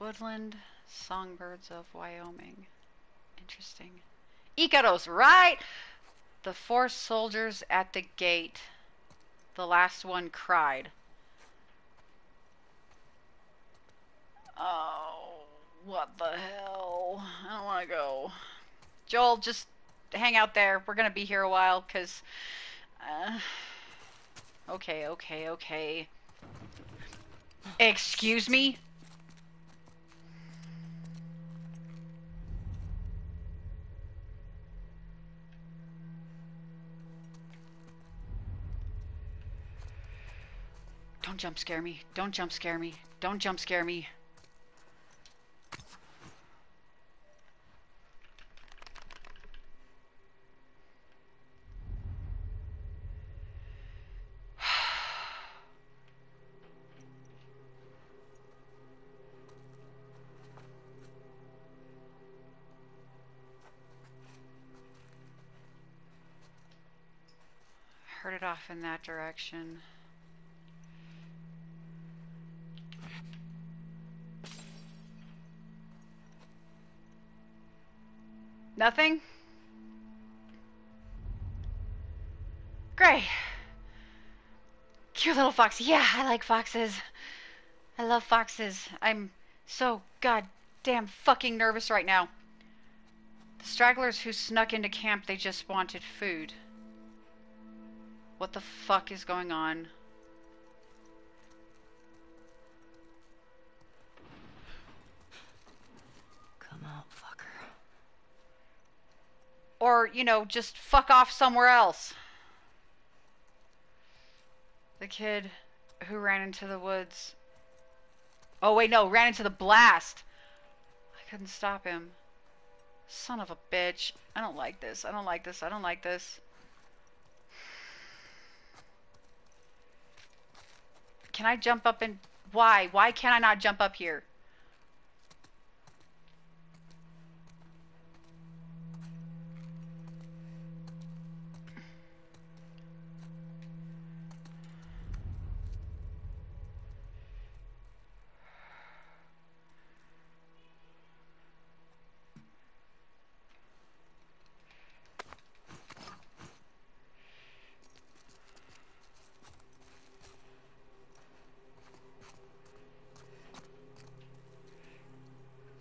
Woodland songbirds of Wyoming. Interesting. Icaros, right? The four soldiers at the gate. The last one cried. Oh, what the hell? I don't want to go. Joel, just hang out there. We're going to be here a while, because... Okay. Excuse me? Don't jump scare me. Don't jump scare me. Don't jump scare me. Off in that direction. Nothing? Gray. Cute little fox. Yeah, I like foxes. I love foxes. I'm so goddamn fucking nervous right now. The stragglers who snuck into camp, they just wanted food. What the fuck is going on? Come out, fucker. Or, you know, just fuck off somewhere else. The kid who ran into the woods. Oh, wait, no, ran into the blast. I couldn't stop him. Son of a bitch. I don't like this. I don't like this. I don't like this. Can I jump up and... why? Why can't I not jump up here?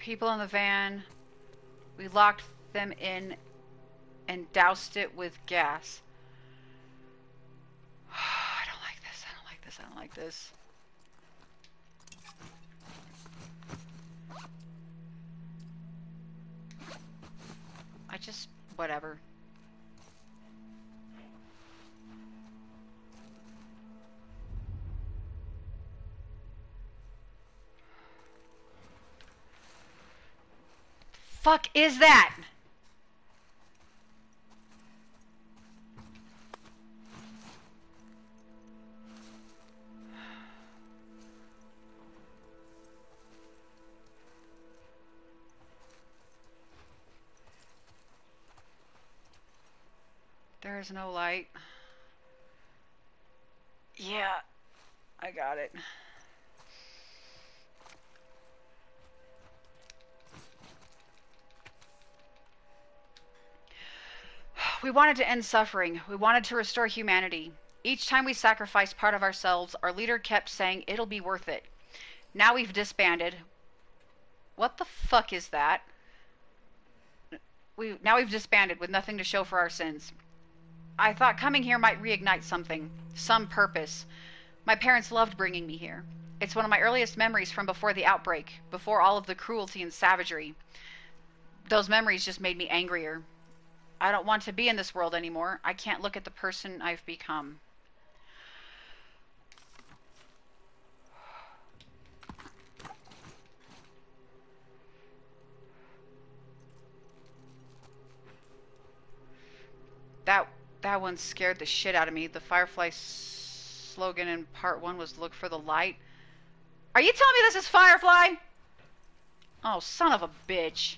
People in the van, we locked them in and doused it with gas. I don't like this, I don't like this, I don't like this. I just, whatever. Fuck is that? There is no light. Yeah, I got it. We wanted to end suffering. We wanted to restore humanity. Each time we sacrificed part of ourselves, our leader kept saying, it'll be worth it. Now we've disbanded. What the fuck is that? Now we've disbanded with nothing to show for our sins. I thought coming here might reignite something, some purpose. My parents loved bringing me here. It's one of my earliest memories from before the outbreak, before all of the cruelty and savagery. Those memories just made me angrier. I don't want to be in this world anymore. I can't look at the person I've become. That one scared the shit out of me. The Firefly slogan in part one was look for the light. Are you telling me this is Firefly? Oh, son of a bitch.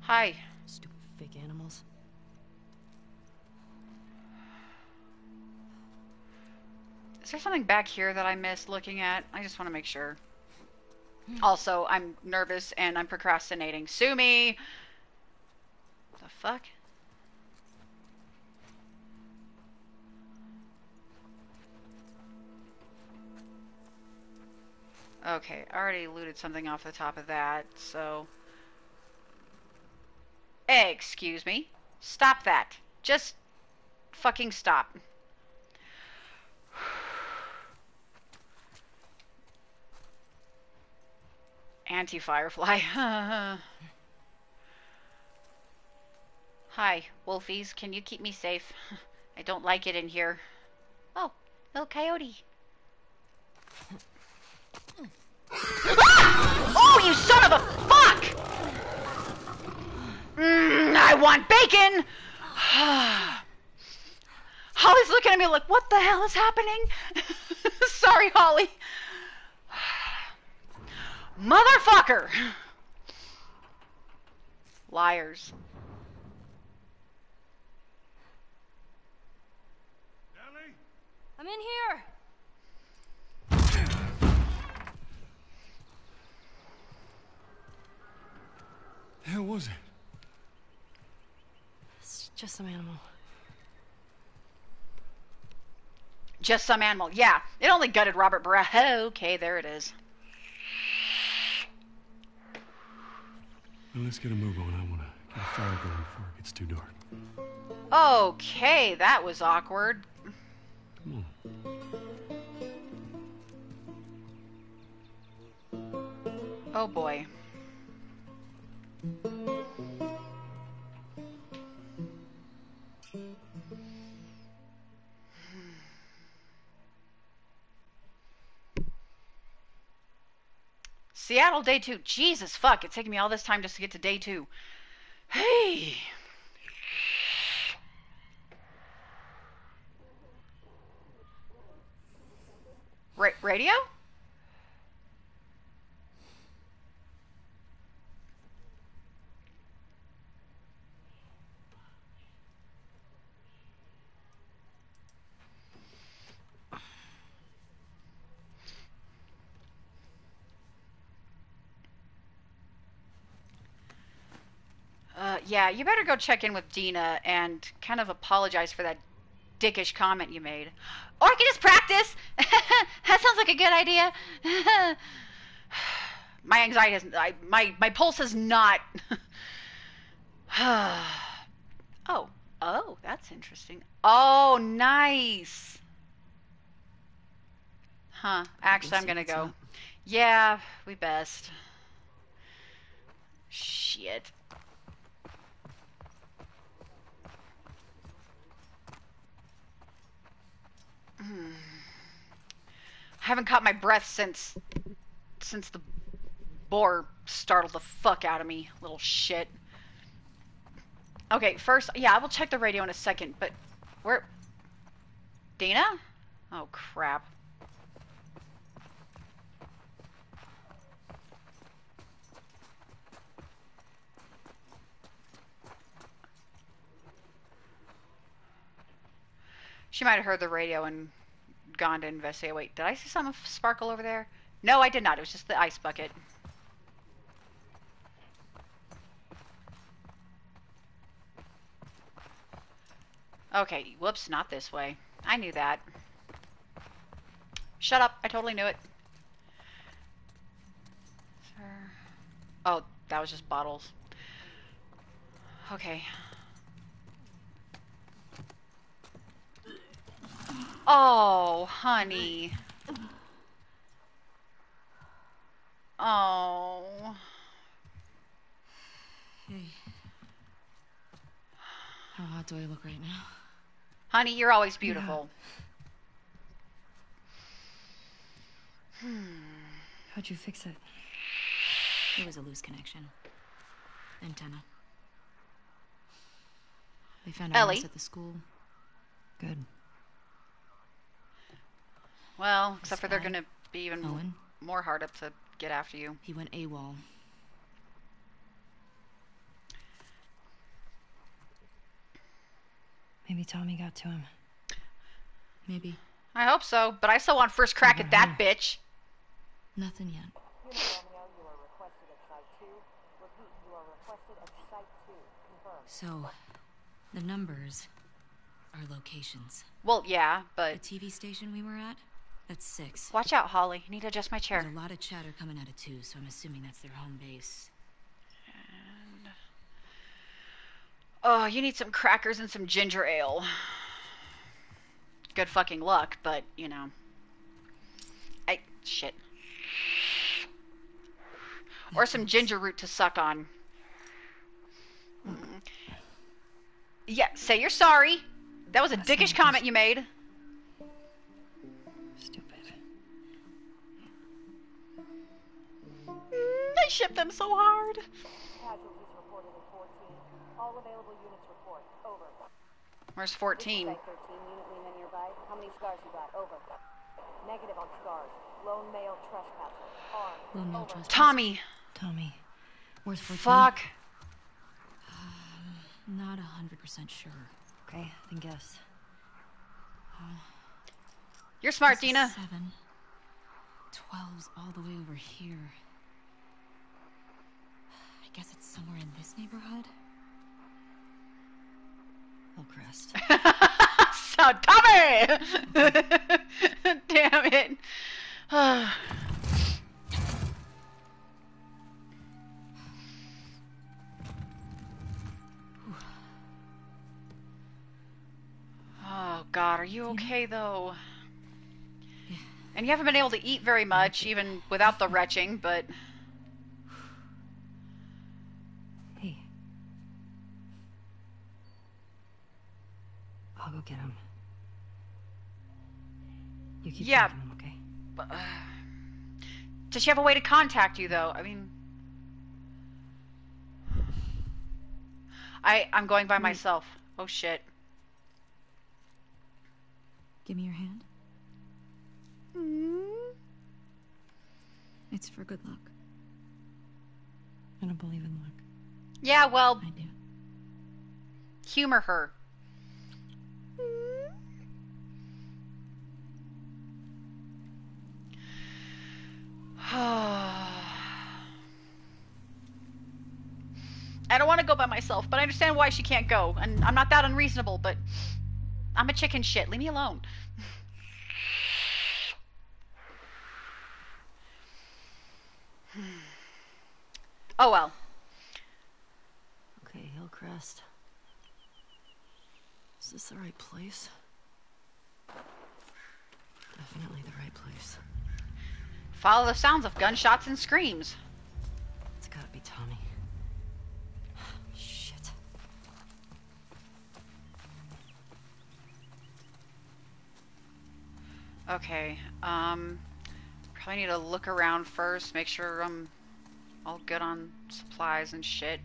Hi. Stupid fake animals. Is there something back here that I missed looking at? I just want to make sure. Also, I'm nervous and I'm procrastinating. Sue me! The fuck? Okay, I already looted something off the top of that, so... Excuse me. Stop that. Just fucking stop. Anti-Firefly. Hi, Wolfies. Can you keep me safe? I don't like it in here. Oh, little coyote. Ah! Oh, you son of a fuck! I want bacon! Holly's looking at me like, what the hell is happening? Sorry, Holly. Motherfucker! Liars. Ellie? I'm in here. The hell was it? It's just some animal. Just some animal. Yeah, it only gutted Robert Barra. Okay, there it is. Now let's get a move on. I want to get a fire going before it gets too dark. Okay, that was awkward. Come on. Oh boy. Seattle day 2. Jesus fuck, it's taking me all this time just to get to day 2. Hey. Radio? Yeah, you better go check in with Dina and kind of apologize for that dickish comment you made. Or I can just practice! That sounds like a good idea. My anxiety isn't... my pulse is not... Oh, that's interesting. Oh, nice! Huh, actually I'm gonna go. Yeah, we best. Shit. I haven't caught my breath since the boar startled the fuck out of me, little shit. Okay, first, yeah, I will check the radio in a second, but where... Dina? Oh, crap. She might have heard the radio and gone to investigate. Wait, did I see some sparkle over there? No, I did not. It was just the ice bucket. Okay, whoops, not this way. I knew that. Shut up. I totally knew it. Oh, that was just bottles. Okay. Oh, honey. Oh. Hey. How hot do I look right now? Honey, you're always beautiful. Yeah. How'd you fix it? It was a loose connection. Antenna. They found our house at the school. Good. Well, except for they're gonna be even more hard up to get after you. He went AWOL. Maybe Tommy got to him. Maybe. I hope so, but I still want first crack at that bitch. Nothing yet. So, the numbers are locations. Well, yeah, but... The TV station we were at? That's 6. Watch out, Holly. I need to adjust my chair. There's a lot of chatter coming out of 2, so I'm assuming that's their home base. And... Oh, you need some crackers and some ginger ale. Good fucking luck, but, you know. Shit. Or some ginger root to suck on. Mm. Yeah, say you're sorry. That was a dickish comment you made. Stupid. They shipped them so hard. Casualties reported at 14. All available units report. Over. Where's 14? 13 unit Lena nearby. How many scars you got? Over. Negative on scars. Lone male trespasser. Armed. Lone male trespasser. Tommy. Where's 14? Fuck. Not 100% sure. Okay, then guess. You're smart, Dina. 7. 12's all the way over here. I guess it's somewhere in this neighborhood. Hillcrest. So Tommy! Damn it. Oh, God, are you okay, though? Yeah. And you haven't been able to eat very much, even without the retching, but... Hey. I'll go get him. You keep talking to him, okay? But, does she have a way to contact you, though? I mean... I'm going by myself. Oh, shit. Give me your hand. Mm. It's for good luck. I don't believe in luck. Yeah, well... I do. Humor her. Mm. I don't want to go by myself, but I understand why she can't go. And I'm not that unreasonable, but... I'm a chicken shit. Leave me alone. Oh, well. Okay, Hillcrest. Is this the right place? Definitely the right place. Follow the sounds of gunshots and screams. It's gotta be Tommy. Okay, probably need to look around first, make sure I'm all good on supplies and shit.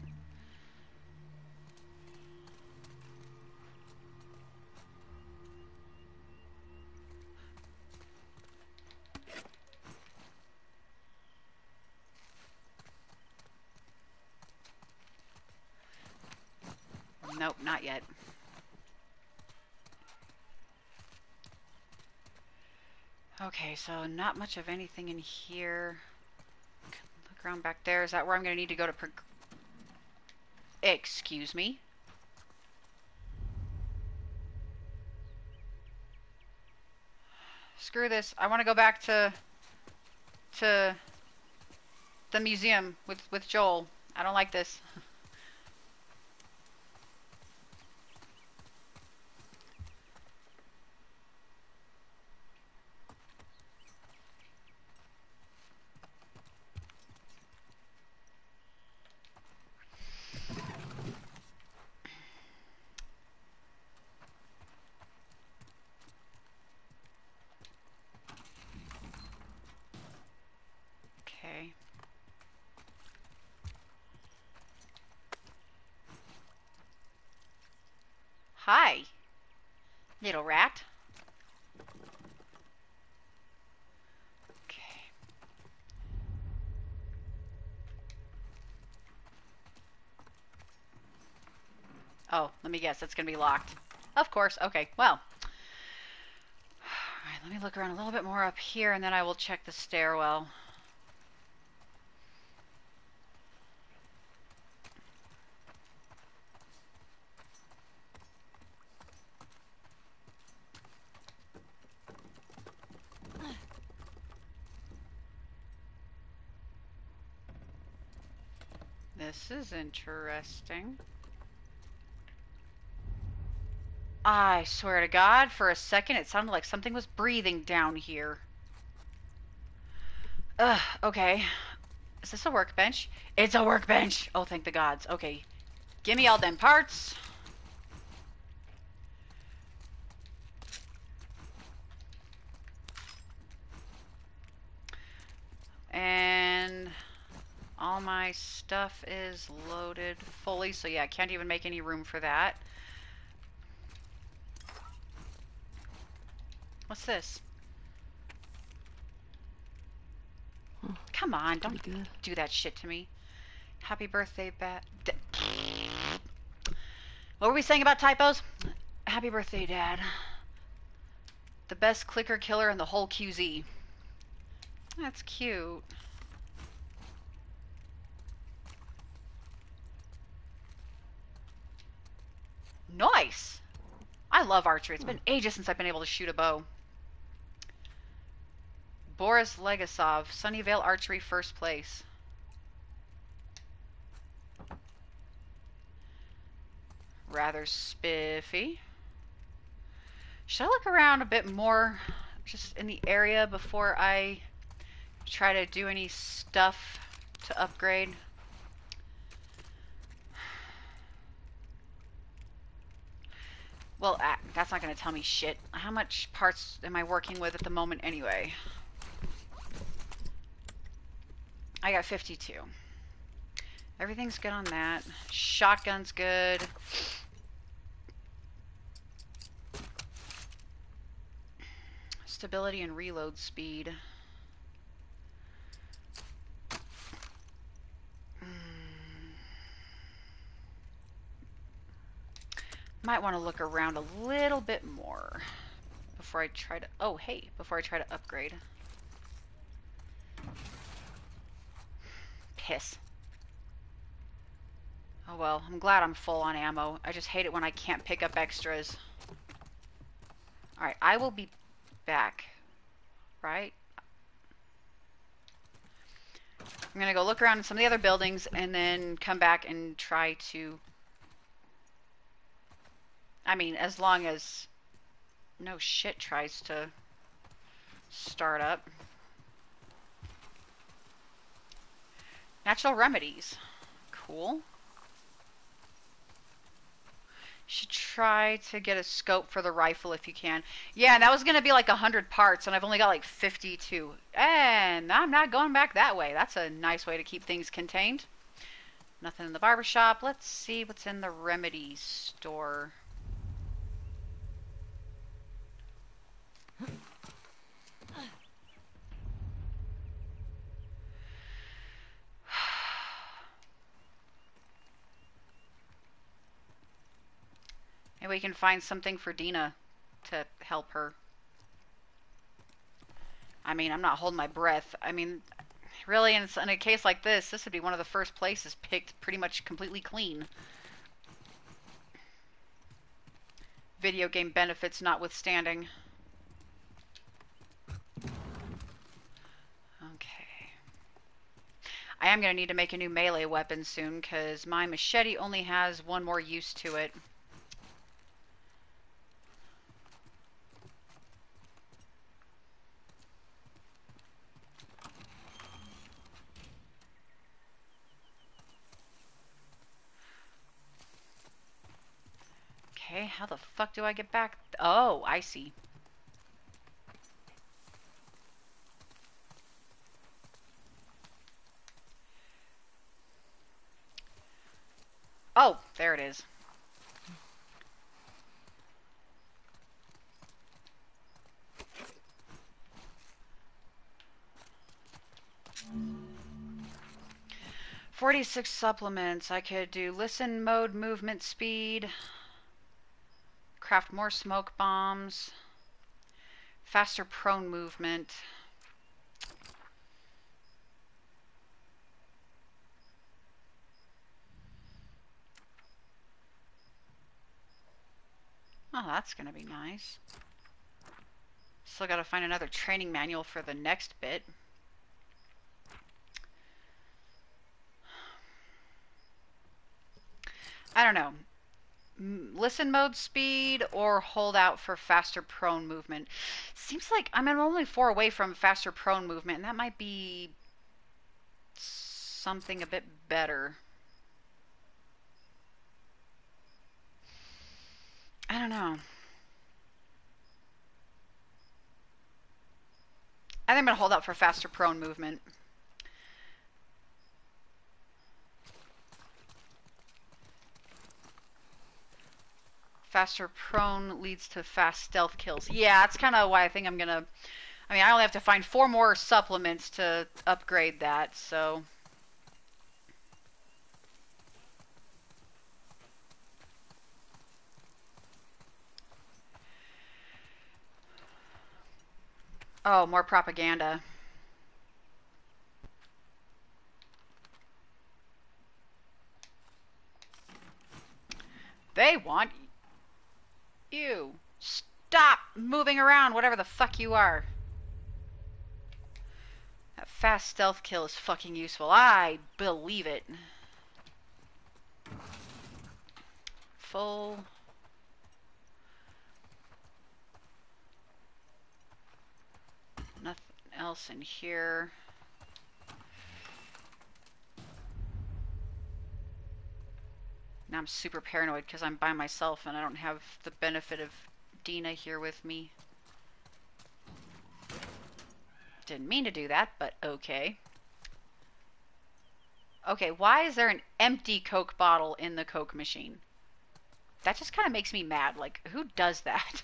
Nope, not yet. Okay, so not much of anything in here. Look around back there. Is that where I'm going to need to go to Excuse me. Screw this. I want to go back to the museum with Joel. I don't like this. Little rat. Okay. Oh, let me guess. It's going to be locked. Of course. Okay. Well. All right. Let me look around a little bit more up here, and then I will check the stairwell. This is interesting. I swear to God, for a second it sounded like something was breathing down here. Ugh, okay. Is this a workbench? It's a workbench! Oh, thank the gods. Okay. Give me all them parts. And all my stuff is loaded fully, so yeah, I can't even make any room for that. What's this? Oh, come on, don't do that shit to me. Happy birthday, Bat. What were we saying about typos? Happy birthday, Dad. The best clicker killer in the whole QZ. That's cute. Nice! I love archery. It's been ages since I've been able to shoot a bow. Boris Legasov, Sunnyvale Archery, first place. Rather spiffy. Should I look around a bit more just in the area before I try to do any stuff to upgrade? Well, that's not going to tell me shit. How much parts am I working with at the moment anyway? I got 52. Everything's good on that. Shotgun's good. Stability and reload speed. Might want to look around a little bit more before I try to, oh hey, before I try to upgrade. Piss. Oh well, I'm glad I'm full on ammo. I just hate it when I can't pick up extras. Alright, I will be back. Right? I'm gonna go look around in some of the other buildings and then come back and try to, I mean, as long as no shit tries to start up. Natural remedies. Cool. Should try to get a scope for the rifle if you can. Yeah, that was going to be like 100 parts, and I've only got like 52. And I'm not going back that way. That's a nice way to keep things contained. Nothing in the barbershop. Let's see what's in the remedies store. Maybe we can find something for Dina to help her. I mean, I'm not holding my breath. I mean, really, in a case like this, this would be one of the first places picked pretty much completely clean. Video game benefits notwithstanding. I am going to need to make a new melee weapon soon because my machete only has one more use to it. Okay, how the fuck do I get back? Oh, I see. Oh, there it is. 46 supplements. I could do listen mode, movement speed, craft more smoke bombs, faster prone movement. Oh, that's gonna be nice. Still gotta find another training manual for the next bit. I don't know. Listen mode speed or hold out for faster prone movement. Seems like I'm only 4 away from faster prone movement, and that might be something a bit better. I don't know. I think I'm gonna hold out for faster prone movement. Faster prone leads to fast stealth kills. Yeah, that's kind of why I think I'm going to... I mean, I only have to find 4 more supplements to upgrade that, so... Oh, more propaganda. They want... you. Stop moving around, whatever the fuck you are. That fast stealth kill is fucking useful. I believe it. Full. Nothing else in here. Now I'm super paranoid because I'm by myself and I don't have the benefit of Dina here with me. Didn't mean to do that, but okay. Okay, why is there an empty Coke bottle in the Coke machine? That just kind of makes me mad. Like, who does that?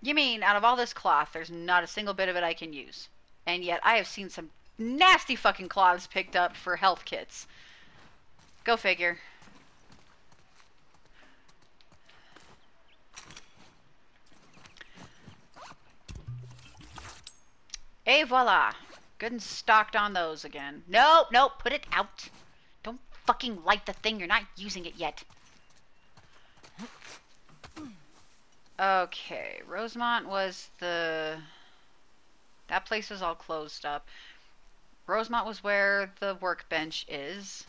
You mean, out of all this cloth, there's not a single bit of it I can use. And yet, I have seen some nasty fucking cloths picked up for health kits. Go figure. Et voila. Good and stocked on those again. Nope, nope, put it out. Don't fucking light the thing, you're not using it yet. Okay, Rosemont was the... That place is all closed up. Rosemont was where the workbench is.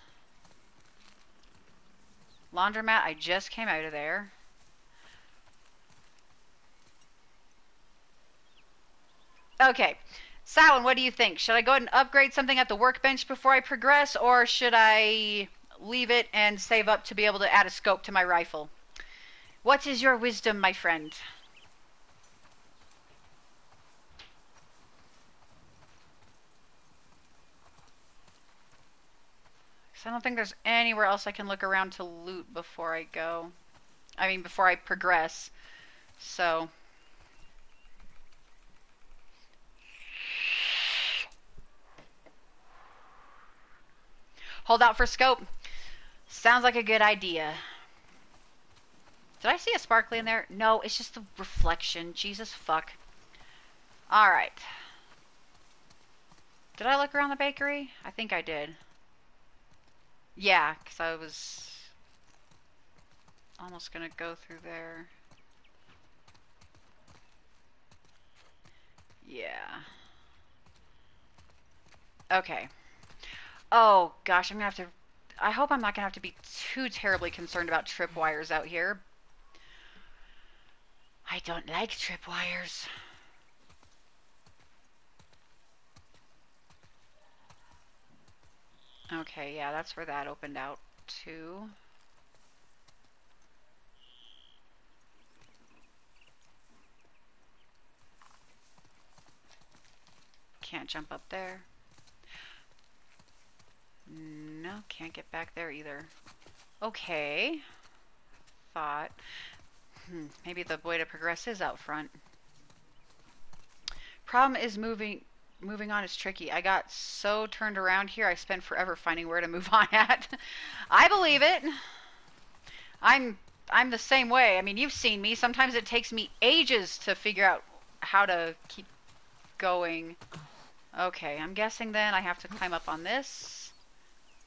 Laundromat, I just came out of there. Okay, Salon, what do you think? Should I go ahead and upgrade something at the workbench before I progress, or should I leave it and save up to be able to add a scope to my rifle? What is your wisdom, my friend? Because I don't think there's anywhere else I can look around to loot before I go. I mean, before I progress. So... hold out for scope. Sounds like a good idea. Did I see a sparkly in there? No, it's just the reflection. Jesus fuck. Alright. Did I look around the bakery? I think I did. Yeah, because I was almost going to go through there. Yeah. Okay. Oh, gosh, I'm going to have to... I hope I'm not going to have to be too terribly concerned about tripwires out here. I don't like tripwires. Okay, yeah, that's where that opened out to. Can't jump up there. No, can't get back there either. Okay. Thought. Maybe the way to progress is out front. Problem is moving on is tricky. I got so turned around here, I spent forever finding where to move on at. I believe it. I'm the same way. I mean, you've seen me. Sometimes it takes me ages to figure out how to keep going. Okay, I'm guessing then I have to climb up on this.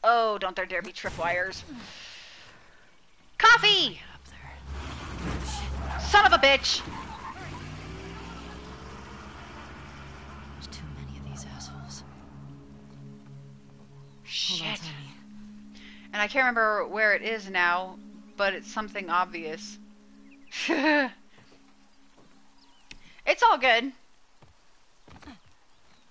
Oh, don't there dare be tripwires. Coffee! Son of a bitch! There's too many of these assholes. Shit. And I can't remember where it is now, but it's something obvious. It's all good.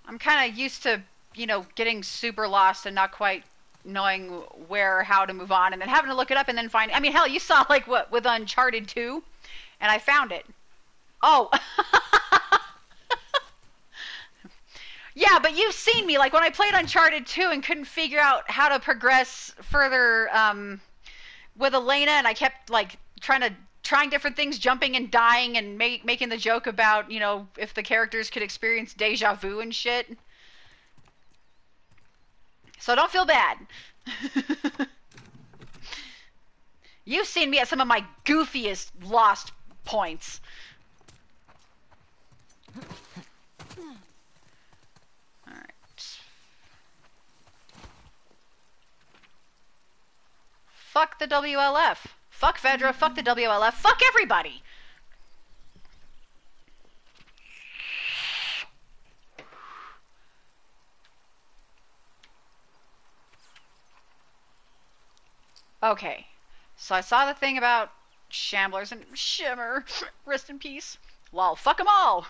I'm kind of used to, you know, getting super lost and not quite knowing where or how to move on, and then having to look it up and then find... I mean, hell, you saw, like, what, with Uncharted 2? And I found it. Oh. Yeah, but you've seen me. Like, when I played Uncharted 2 and couldn't figure out how to progress further with Elena, and I kept, like, trying different things, jumping and dying, and making the joke about, you know, if the characters could experience deja vu and shit. So don't feel bad. You've seen me at some of my goofiest lost points. All right. Fuck the WLF. Fuck Vedra, fuck the WLF, fuck everybody! Okay, so I saw the thing about Shamblers and Shimmer, rest in peace. Lol, fuck them all!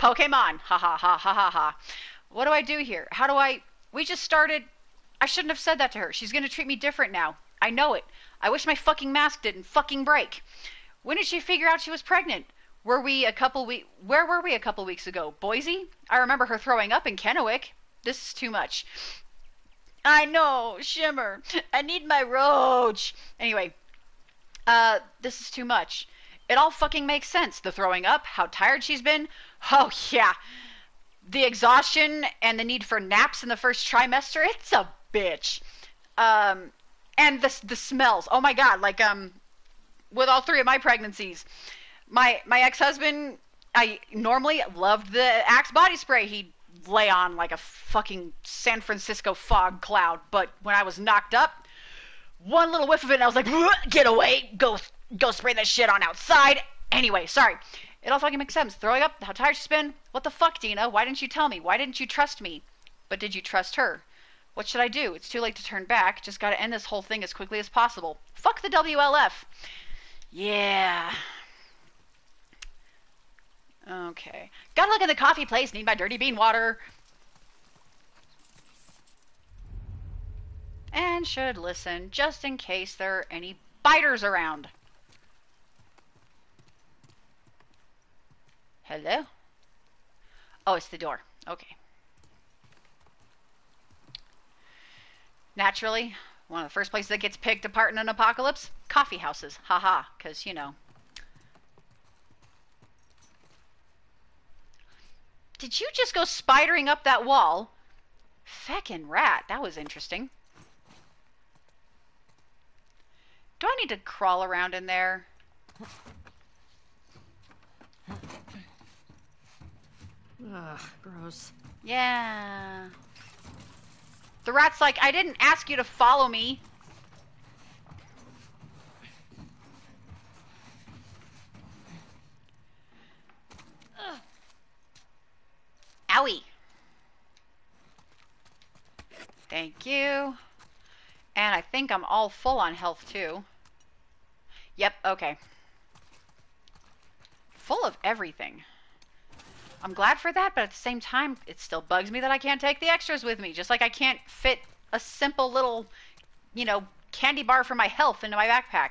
Pokemon, ha ha ha ha ha ha. What do I do here? How do I... We just started... I shouldn't have said that to her. She's gonna treat me different now. I know it. I wish my fucking mask didn't fucking break. When did she figure out she was pregnant? Where were we a couple weeks ago? Boise? I remember her throwing up in Kennewick. This is too much. I know, Shimmer. I need my roach. Anyway, this is too much. It all fucking makes sense. The throwing up, how tired she's been. Oh, yeah. The exhaustion and the need for naps in the first trimester. It's a bitch. And the smells. Oh my god, like with all three of my pregnancies, my ex-husband, I normally loved the Axe body spray. He'd lay on like a fucking San Francisco fog cloud, but when I was knocked up, one little whiff of it and I was like, get away, go spray that shit on outside. Anyway, sorry. It all fucking makes sense. Throwing up, how tired she's been. What the fuck, Dina? Why didn't you tell me? Why didn't you trust me? But did you trust her? What should I do? It's too late to turn back. Just gotta end this whole thing as quickly as possible. Fuck the WLF. Yeah. Okay. Gotta look in the coffee place. Need my dirty bean water. And should listen just in case there are any biters around. Hello? Oh, it's the door. Okay. Naturally, one of the first places that gets picked apart in an apocalypse, coffee houses. Haha, because, you know. Did you just go spidering up that wall? Feckin' rat, that was interesting. Do I need to crawl around in there? Ugh, gross. Yeah. The rat's like, I didn't ask you to follow me. Ugh. Owie. Thank you. And I think I'm all full on health too. Yep, okay. Full of everything. I'm glad for that, but at the same time, it still bugs me that I can't take the extras with me. Just like I can't fit a simple little, you know, candy bar for my health into my backpack.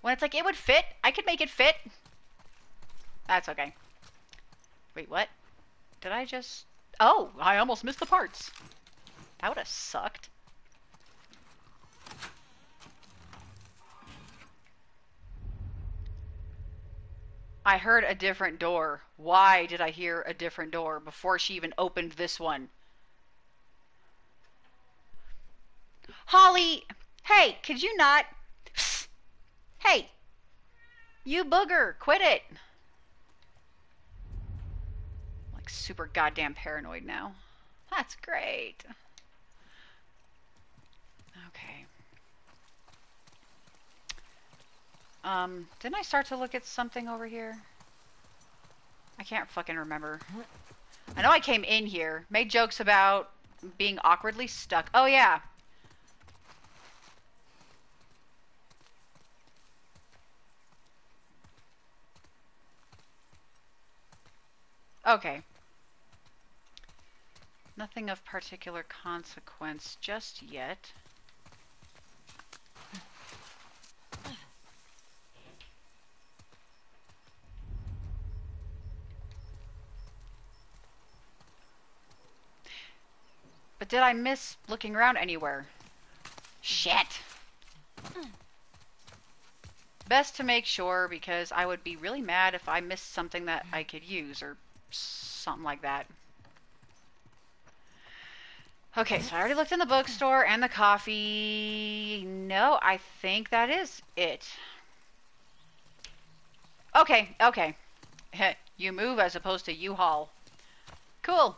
When it's like, it would fit. I could make it fit. That's okay. Wait, what? Did I just... Oh, I almost missed the parts. That would have sucked. I heard a different door. Why did I hear a different door before she even opened this one? Holly, hey, could you not? Hey, you booger, quit it. I'm like super goddamn paranoid now. That's great. Okay. Didn't I start to look at something over here? I can't fucking remember. I know I came in here, made jokes about being awkwardly stuck. Oh yeah. Okay. Nothing of particular consequence just yet. But did I miss looking around anywhere? Shit. Best to make sure, because I would be really mad if I missed something that I could use or something like that. Okay, so I already looked in the bookstore and the coffee. No, I think that is it. Okay, okay. You move as opposed to you haul. Cool.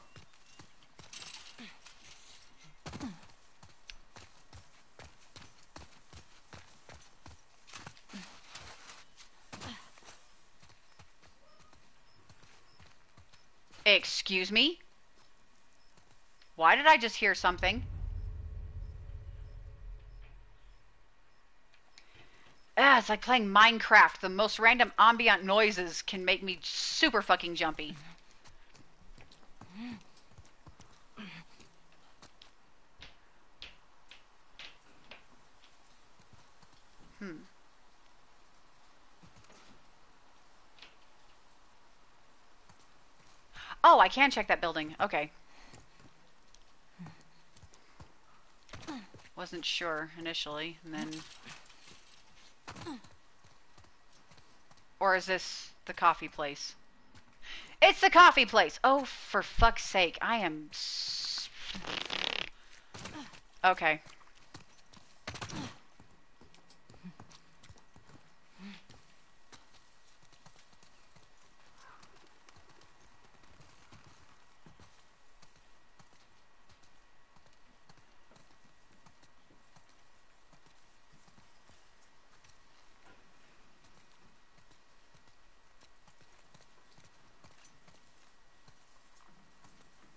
Excuse me? Why did I just hear something? Ah, it's like playing Minecraft. The most random ambient noises can make me super fucking jumpy. Oh, I can check that building. Okay. Wasn't sure initially, and then... Or is this the coffee place? It's the coffee place! Oh, for fuck's sake. I am... Okay.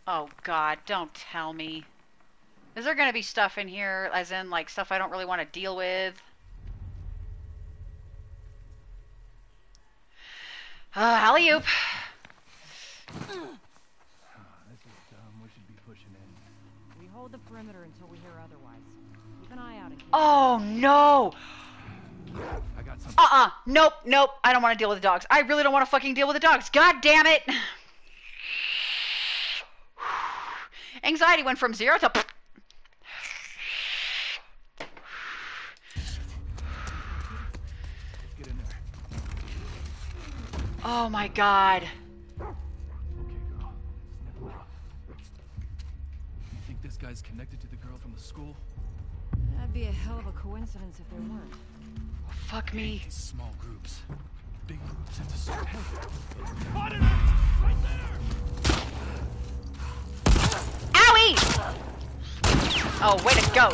Oh god, don't tell me. Is there gonna be stuff in here, as in, like, stuff I don't really want to deal with? Alley-oop. This is dumb. We should be pushing in. We hold the perimeter until we hear otherwise. Keep an eye out. Oh no! I got something. Nope, nope. I don't want to deal with the dogs. I really don't want to fucking deal with the dogs. God damn it! Anxiety went from 0 to... Get in there. Oh my god. Okay, girl. You think this guy's connected to the girl from the school? That'd be a hell of a coincidence if there weren't. Oh, fuck me. These small groups. Big groups have to start. Right there! Owie! Oh, way to go.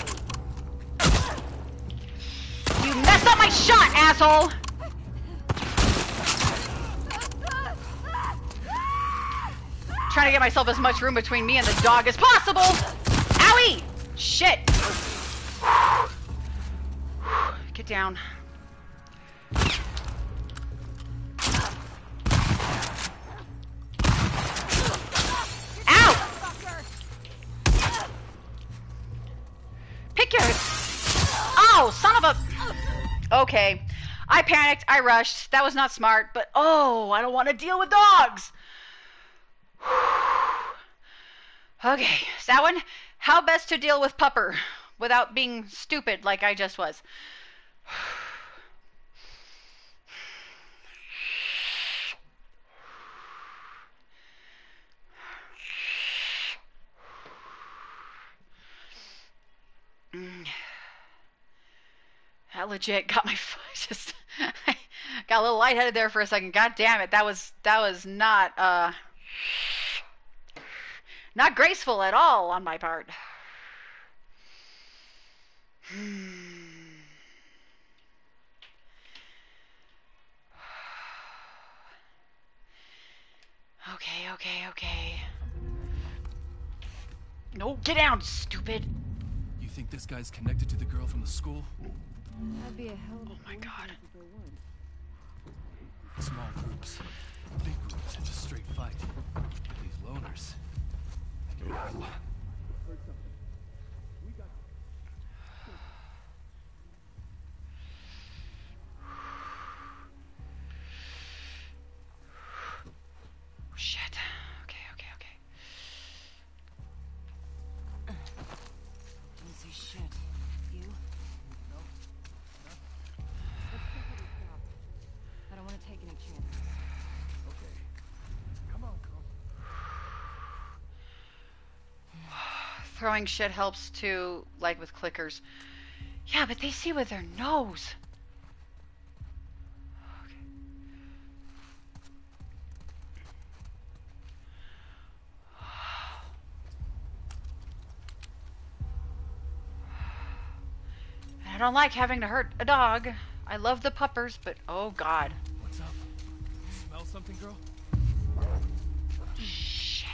You messed up my shot, asshole! Trying to get myself as much room between me and the dog as possible! Owie! Shit! Get down. Okay, I panicked, I rushed, that was not smart, but oh, I don't want to deal with dogs! Okay, so that one, how best to deal with pupper without being stupid like I just was. That legit got my just I got a little lightheaded there for a second. God damn it, that was not not graceful at all on my part. Okay, okay, okay. No, get down, stupid. You think this guy's connected to the girl from the school? That'd be a hell of a... Oh my god. Small groups, big groups, it's a straight fight. These loners. Shit. Okay, okay, okay. Easy shit. You? No. No. Let's pick up the top. I don't want to take any chances. Okay. Come on, girl. Throwing shit helps too, like with clickers. Yeah, but they see with their nose. I don't like having to hurt a dog. I love the puppers, but oh god. What's up? You smell something, girl? Shit.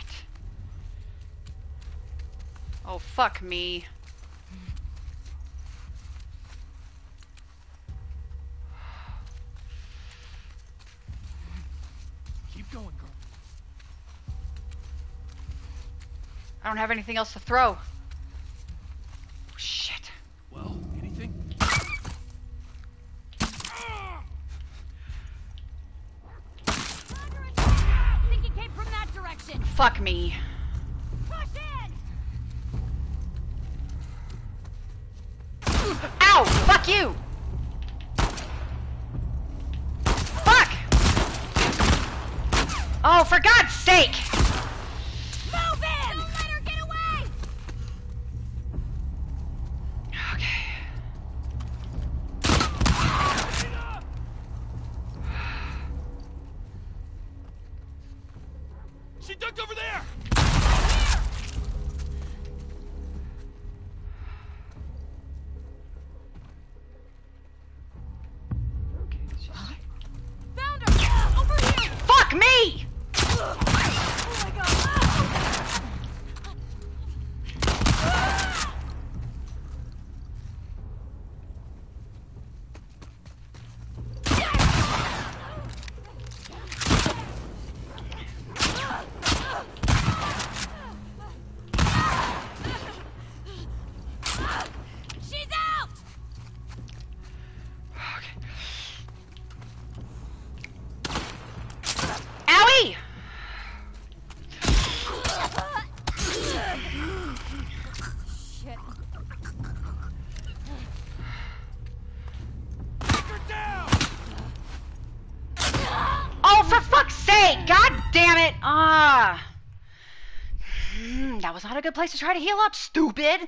Oh fuck me. Keep going, girl. I don't have anything else to throw. Shit. Well. Fuck me. Push in. Ow! Fuck you! Fuck! Oh, for God's sake! Move in! Don't let her get away! Okay. She ducked over there! Okay, huh? Found her! Over here! Fuck me! Oh my god. Was not a good place to try to heal up, stupid.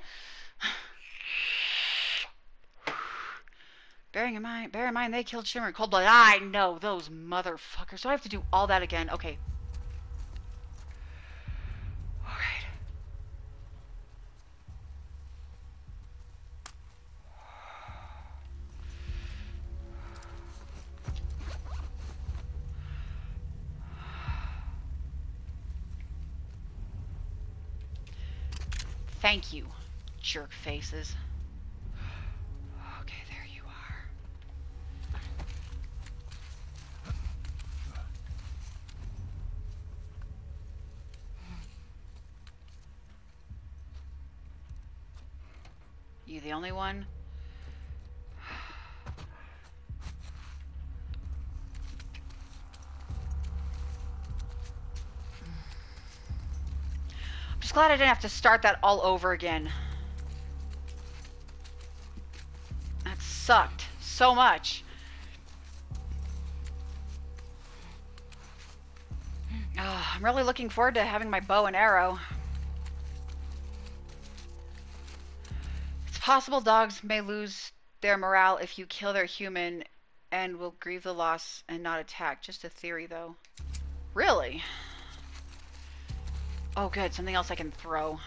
Bear in mind, they killed Shimmer in cold blood. I know those motherfuckers. Do I have to do all that again? Okay. All right. Thank you, jerk faces. Okay, there you are. You the only one? I'm just glad I didn't have to start that all over again. That sucked so much. Oh, I'm really looking forward to having my bow and arrow. It's Possible dogs may lose their morale if you kill their human and will grieve the loss and not attack. Just a theory, though. Really? Oh, good. Something else I can throw.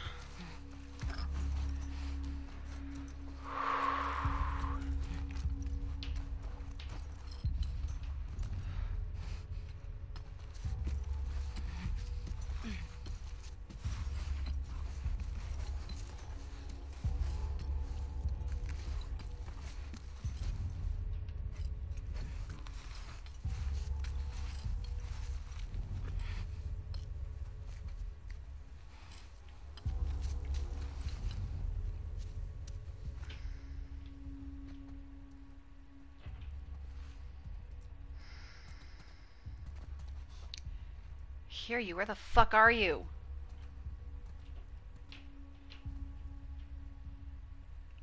Hear you. Where the fuck are you?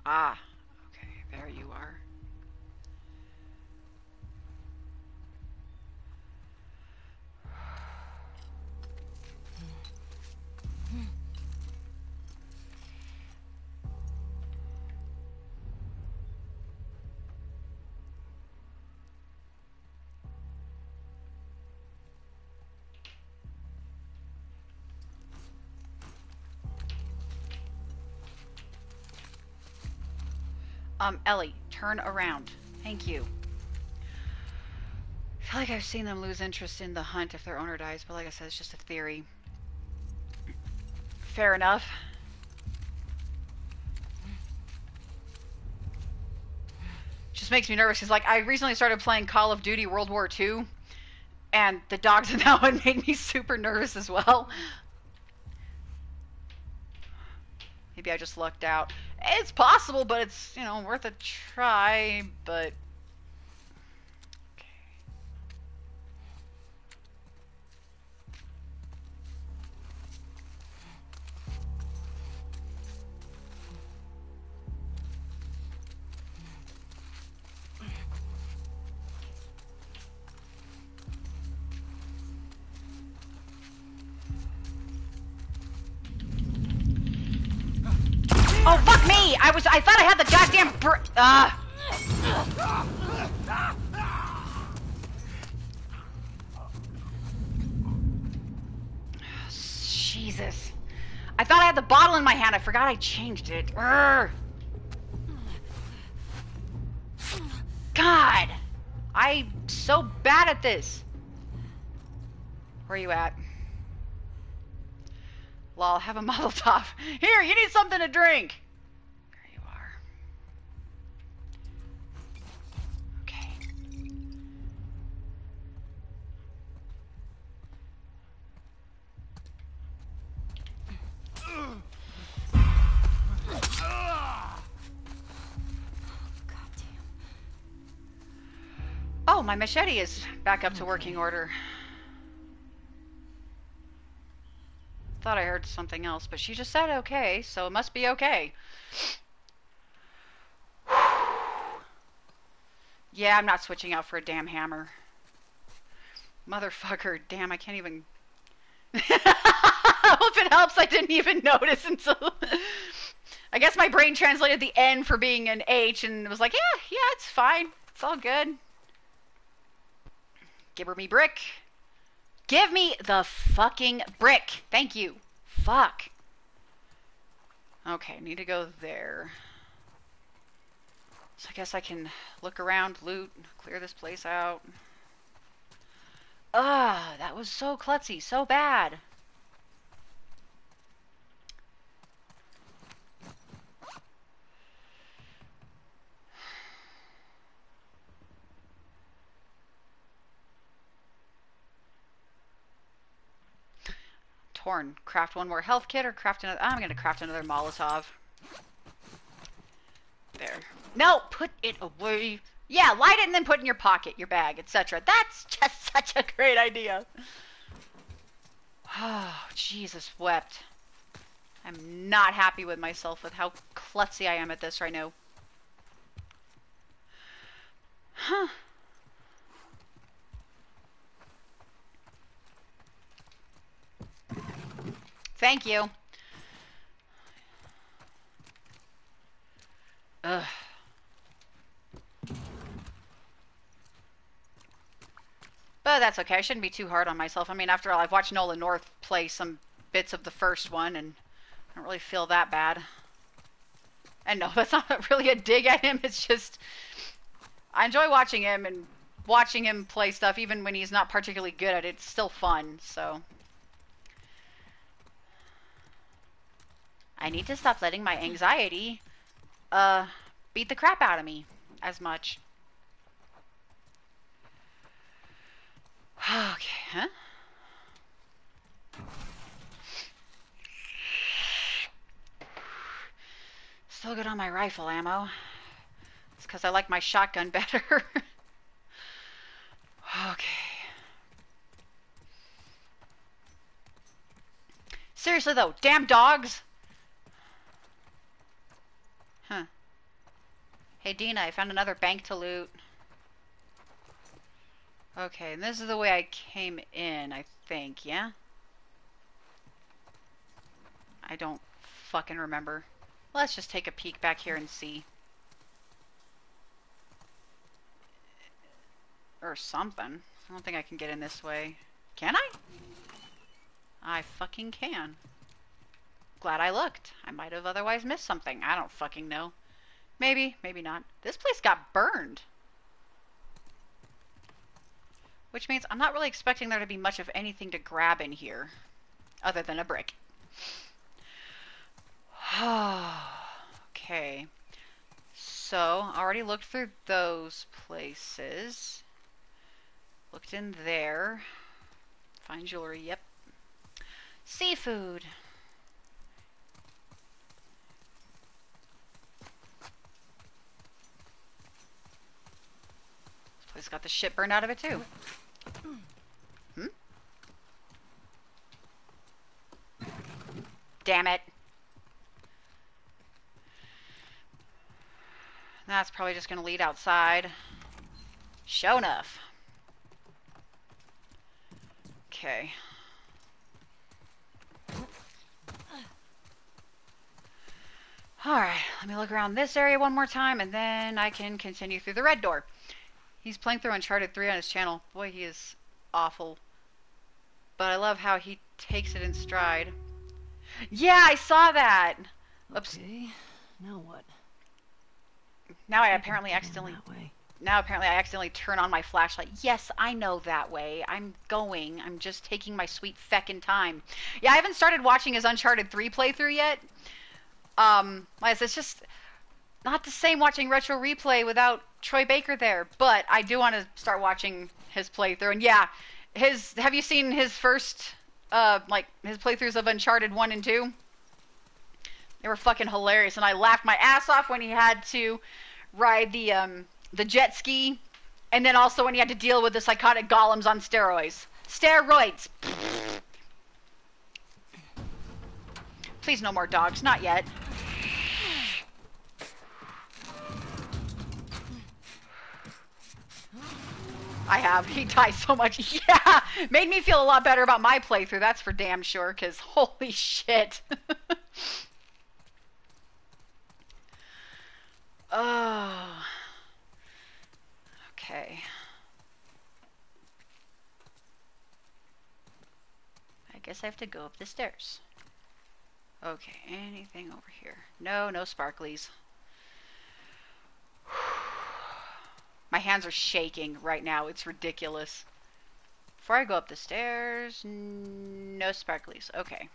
Ah, okay, there you are. Ellie, turn around. Thank you. I feel like I've seen them lose interest in the hunt if their owner dies, but like I said, it's just a theory. Fair enough. Just makes me nervous. It's like I recently started playing Call of Duty World War II, and the dogs in that one made me super nervous as well. Maybe I just lucked out. It's possible, but it's, you know, worth a try, but... Okay. Oh, fuck me! I thought I had the goddamn Jesus. I thought I had the bottle in my hand. I forgot I changed it. God! I'm so bad at this. Where are you at? Lol, have a Molotov. Here, you need something to drink. There you are. Okay. Oh, goddamn. Oh, my machete is back up to working order. Thought I heard something else, but she just said okay, so it must be okay. Yeah, I'm not switching out for a damn hammer. Motherfucker, damn, I can't even... I hope it helps, I didn't even notice until... I guess my brain translated the N for being an H and was like, yeah, it's fine. It's all good. Give her me brick. Give me the fucking brick. Thank you. Fuck. Okay, I need to go there. So I guess I can look around, loot, clear this place out. Ah, that was so klutzy, so bad. Torn. Craft one more health kit or craft another? I'm gonna craft another Molotov. There. No! Put it away! Yeah, light it and then put it in your pocket, your bag, etc. That's just such a great idea! Oh, Jesus wept. I'm not happy with myself with how klutzy I am at this right now. Huh. Thank you. Ugh. But that's okay. I shouldn't be too hard on myself. I mean, after all, I've watched Nolan North play some bits of the first one, and I don't really feel that bad. And no, that's not really a dig at him. It's just, I enjoy watching him and watching him play stuff, even when he's not particularly good at it. It's still fun, so. I need to stop letting my anxiety beat the crap out of me as much. Okay, huh? Still good on my rifle ammo. It's because I like my shotgun better. Okay. Seriously though, damn dogs! Huh. Hey Dina, I found another bank to loot. Okay, and this is the way I came in, I think, yeah? I don't fucking remember. Let's just take a peek back here and see. Or something. I don't think I can get in this way. Can I? I fucking can. Glad I looked. I might have otherwise missed something. I don't fucking know. Maybe, maybe not. This place got burned. Which means I'm not really expecting there to be much of anything to grab in here. Other than a brick. Okay. So, already looked through those places. Looked in there. Fine jewelry, yep. Seafood. This place got the shit burned out of it too. Hmm? Damn it. That's probably just going to lead outside. Show enough. Okay. Alright, let me look around this area one more time, and then I can continue through the red door. He's playing through Uncharted 3 on his channel. Boy, he is awful. But I love how he takes it in stride. Yeah, I saw that! Oops. Okay, now what? Now I apparently accidentally. Now apparently I accidentally turn on my flashlight. Yes, I know that way. I'm going. I'm just taking my sweet feckin' time. Yeah, I haven't started watching his Uncharted 3 playthrough yet. It's just not the same watching Retro Replay without Troy Baker there. But I do want to start watching his playthrough. And yeah, his. Have you seen his first, his playthroughs of Uncharted 1 and 2? They were fucking hilarious, and I laughed my ass off when he had to ride the jet ski, and then also when he had to deal with the psychotic golems on steroids. Steroids! Please no more dogs, not yet. I have. He dies so much. Yeah! Made me feel a lot better about my playthrough, that's for damn sure, because holy shit. Oh, okay. I guess I have to go up the stairs. Okay, anything over here? No, no sparklies. My hands are shaking right now. It's ridiculous. Before I go up the stairs, no sparklies. Okay.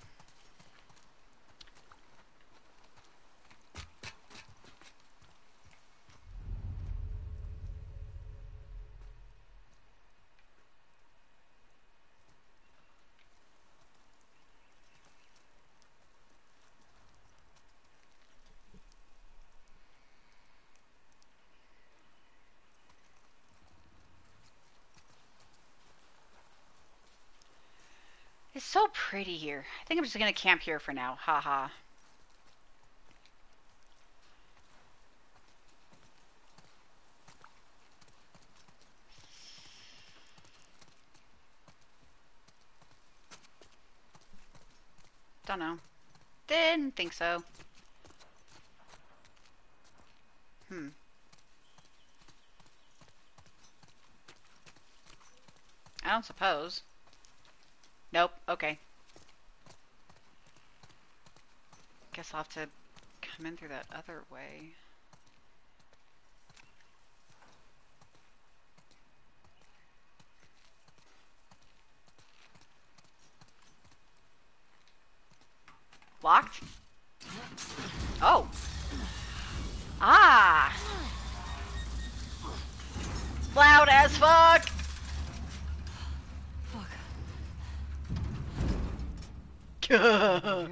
It's so pretty here. I think I'm just gonna camp here for now. Haha. Don't know. Didn't think so. I don't suppose. Nope, okay. Guess I'll have to come in through that other way. Locked? Oh! Ah! Loud as fuck! Fuck. You hear that?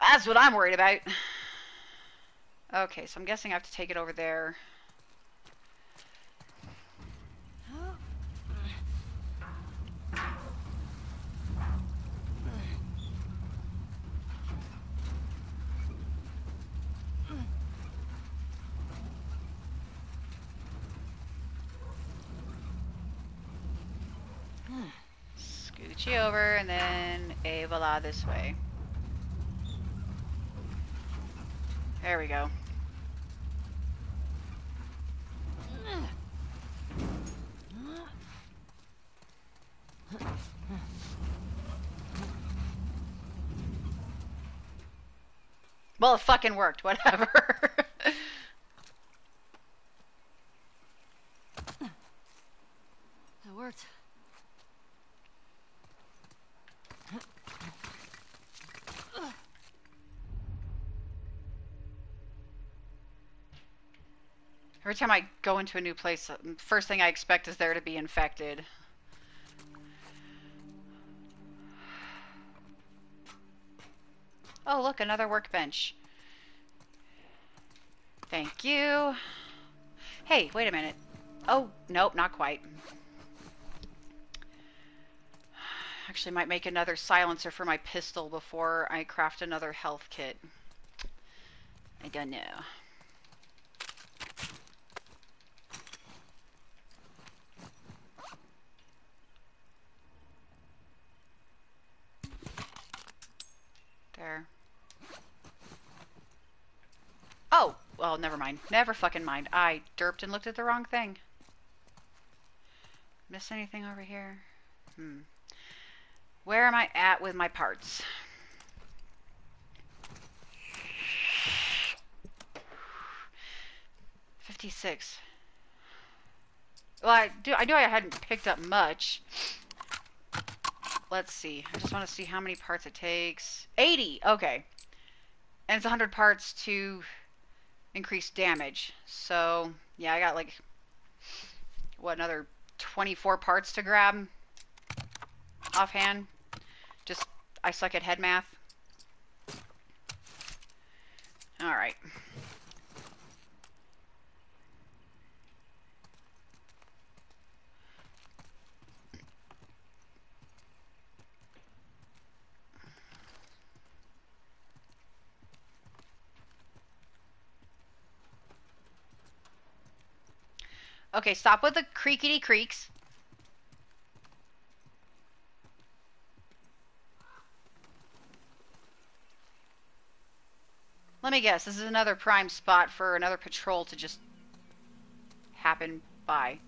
That's what I'm worried about. Okay, so I'm guessing I have to take it over there. Scoochie over and then a voila this way. There we go. Well, it fucking worked, whatever. That worked. Every time I go into a new place, the first thing I expect is there to be infected. Oh, look, another workbench. Thank you. Hey, wait a minute. Oh, nope, not quite. Actually, might make another silencer for my pistol before I craft another health kit. I don't know. There. Oh! Well, never mind. Never fucking mind. I derped and looked at the wrong thing. Miss anything over here? Where am I at with my parts? $56. Well, I hadn't picked up much. Let's see. I just want to see how many parts it takes. 80! Okay. And it's 100 parts to increase damage. So, yeah, I got like, what, another 24 parts to grab offhand. Just, I suck at head math. Alright. Okay, stop with the creakety creaks. Let me guess, this is another prime spot for another patrol to just happen by.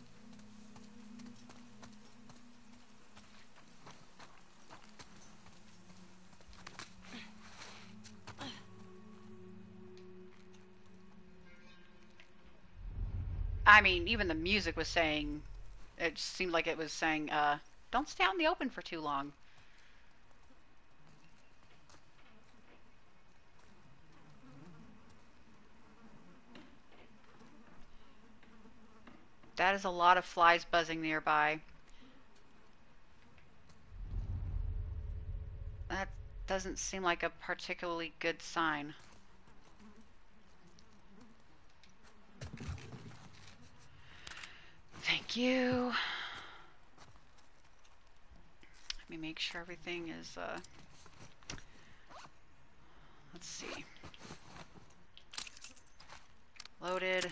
I mean, even the music was saying, it just seemed like it was saying, don't stay out in the open for too long. That is a lot of flies buzzing nearby. That doesn't seem like a particularly good sign. Thank you. Let me make sure everything is, let's see. Loaded.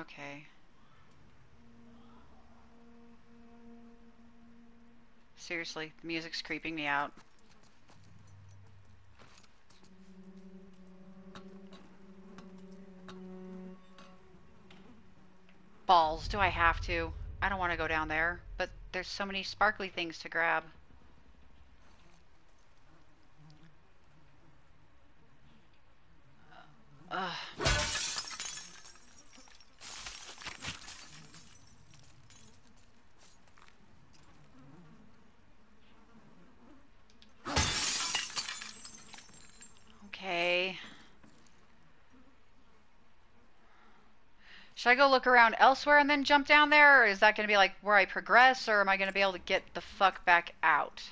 Okay. Seriously, the music's creeping me out. Balls, do I have to? I don't want to go down there, but there's so many sparkly things to grab. Okay. Should I go look around elsewhere and then jump down there? Or is that going to be like where I progress, or am I going to be able to get the fuck back out?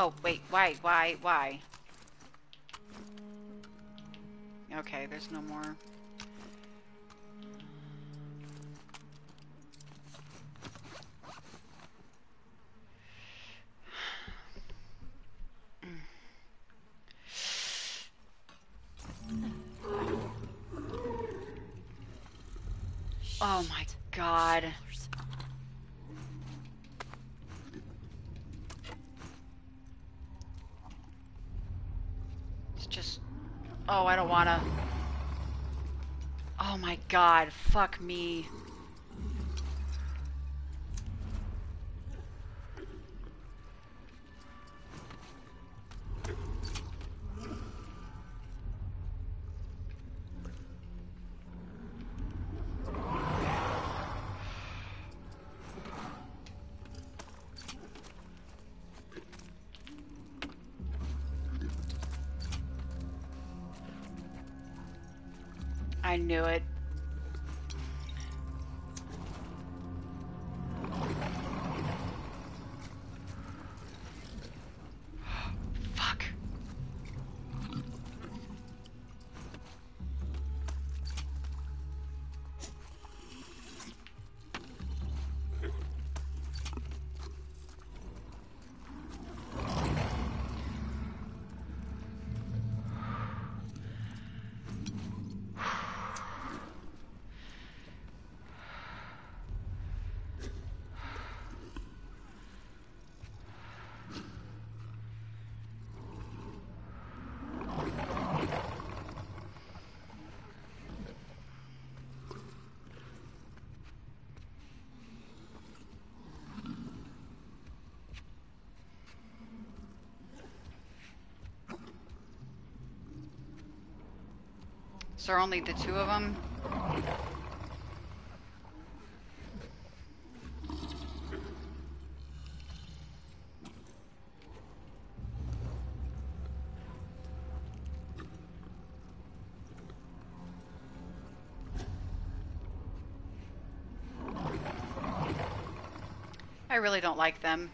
Oh, wait, why? Okay, there's no more. Oh my God. It's just, oh, I don't wanna. Oh my God, fuck me. I knew it. Fuck. There are only the two of them. I really don't like them.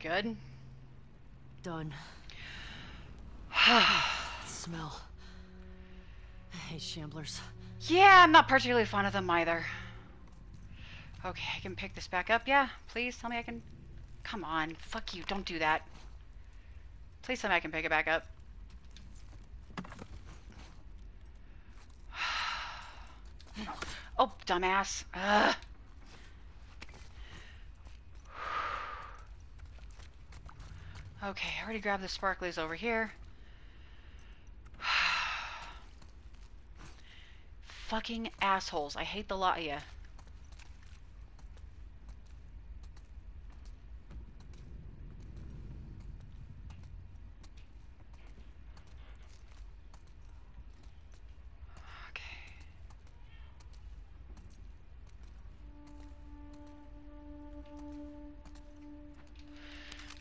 Good. Done. Smell. I hate Shamblers. Yeah, I'm not particularly fond of them either. Okay, I can pick this back up. Yeah, please tell me I can. Come on. Fuck you. Don't do that. Please tell me I can pick it back up. Oh, dumbass. Ugh. Okay, I already grabbed the sparklies over here. Fucking assholes. I hate the lot of you.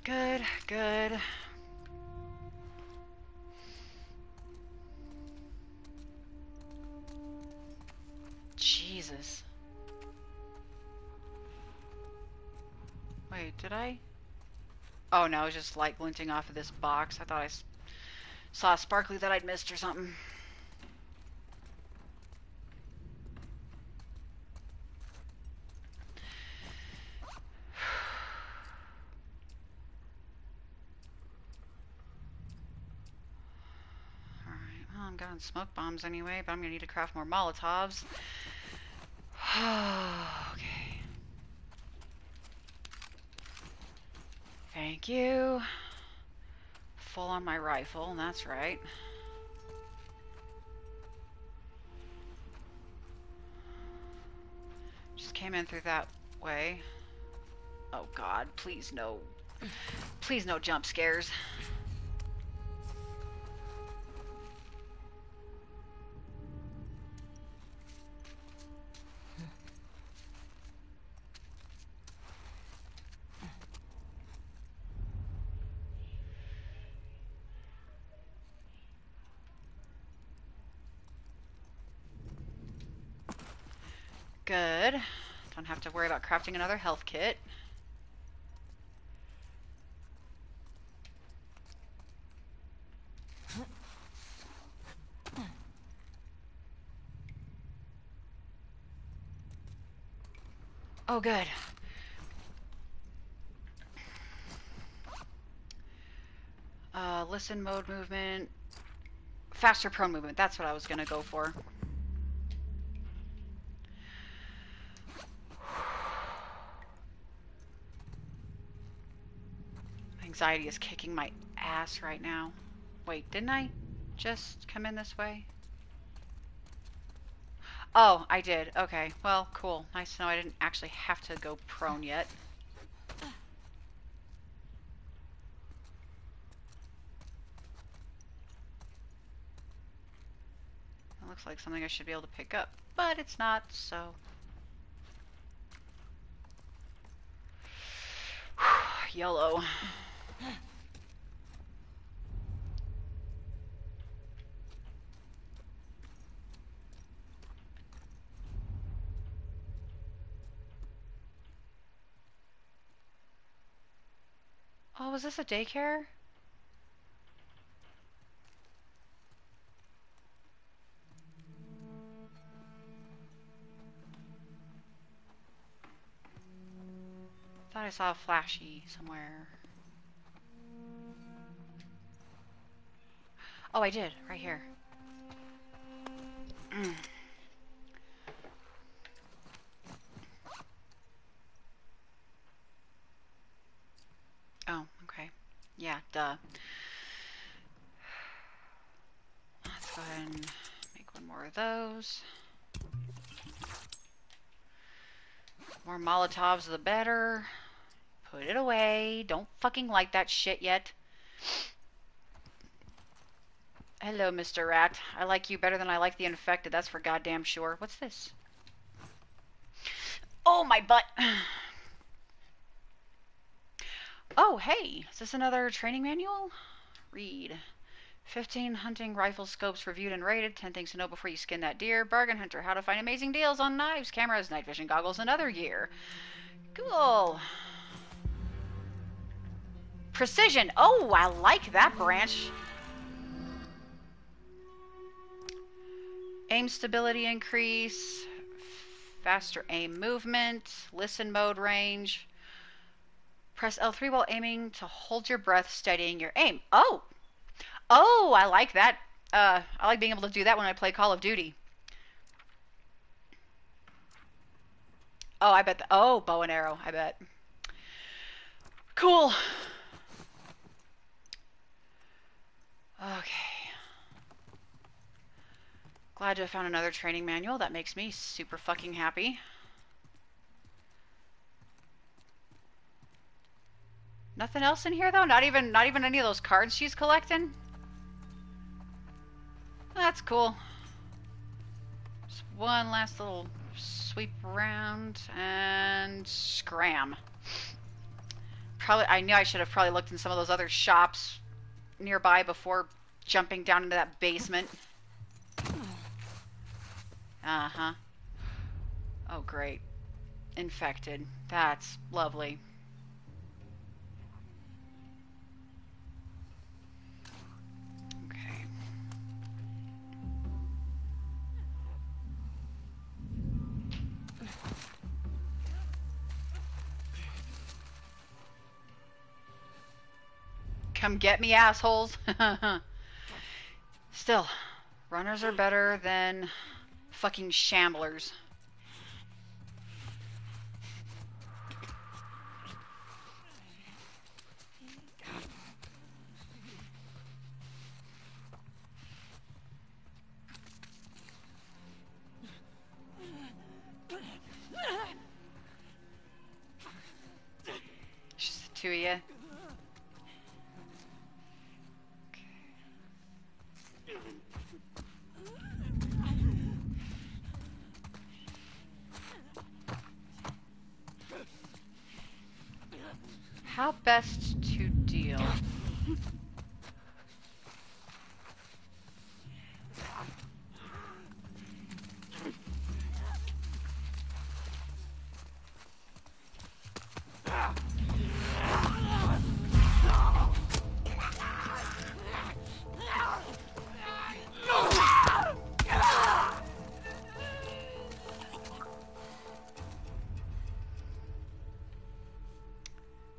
Good, good. Jesus. Wait, did I? Oh no, it was just light glinting off of this box. I thought I saw a sparkly that I'd missed or something. Smoke bombs anyway, but I'm gonna need to craft more Molotovs. Okay. Thank you. Full on my rifle, that's right. Just came in through that way. Oh god, please no. Please no jump scares. Good. Don't have to worry about crafting another health kit. Oh, good. Listen mode movement. Faster prone movement. That's what I was going to go for. Anxiety is kicking my ass right now. Wait, didn't I just come in this way? Oh, I did. Okay, well, cool. Nice to know I didn't actually have to go prone yet. It looks like something I should be able to pick up, but it's not, so... YOLO. Oh, was this a daycare? I thought I saw a flashy somewhere. Oh, I did. Right here. Oh, okay. Yeah, duh. Let's go ahead and make one more of those. More Molotovs, the better. Put it away. Don't fucking like that shit yet. Hello, Mr. Rat. I like you better than I like the infected. That's for goddamn sure. What's this? Oh, my butt. Oh, hey. Is this another training manual? Read. 15 hunting rifle scopes reviewed and rated. 10 things to know before you skin that deer. Bargain hunter. How to find amazing deals on knives, cameras, night vision goggles, and other gear. Cool. Precision. Oh, I like that branch. Aim stability increase, faster aim movement, listen mode range, Press L3 while aiming to hold your breath, steadying your aim. Oh! Oh, I like that. I like being able to do that when I play Call of Duty. Oh, I bet. Oh, bow and arrow, I bet. Cool. Okay. Glad to have found another training manual. That makes me super fucking happy. Nothing else in here though? Not even any of those cards she's collecting? That's cool. Just one last little sweep around and scram. Probably I knew I should have probably looked in some of those other shops nearby before jumping down into that basement. Uh-huh. Oh great. Infected. That's lovely. Come get me, assholes. Still, runners are better than fucking shamblers. Just the two of you. How best to deal?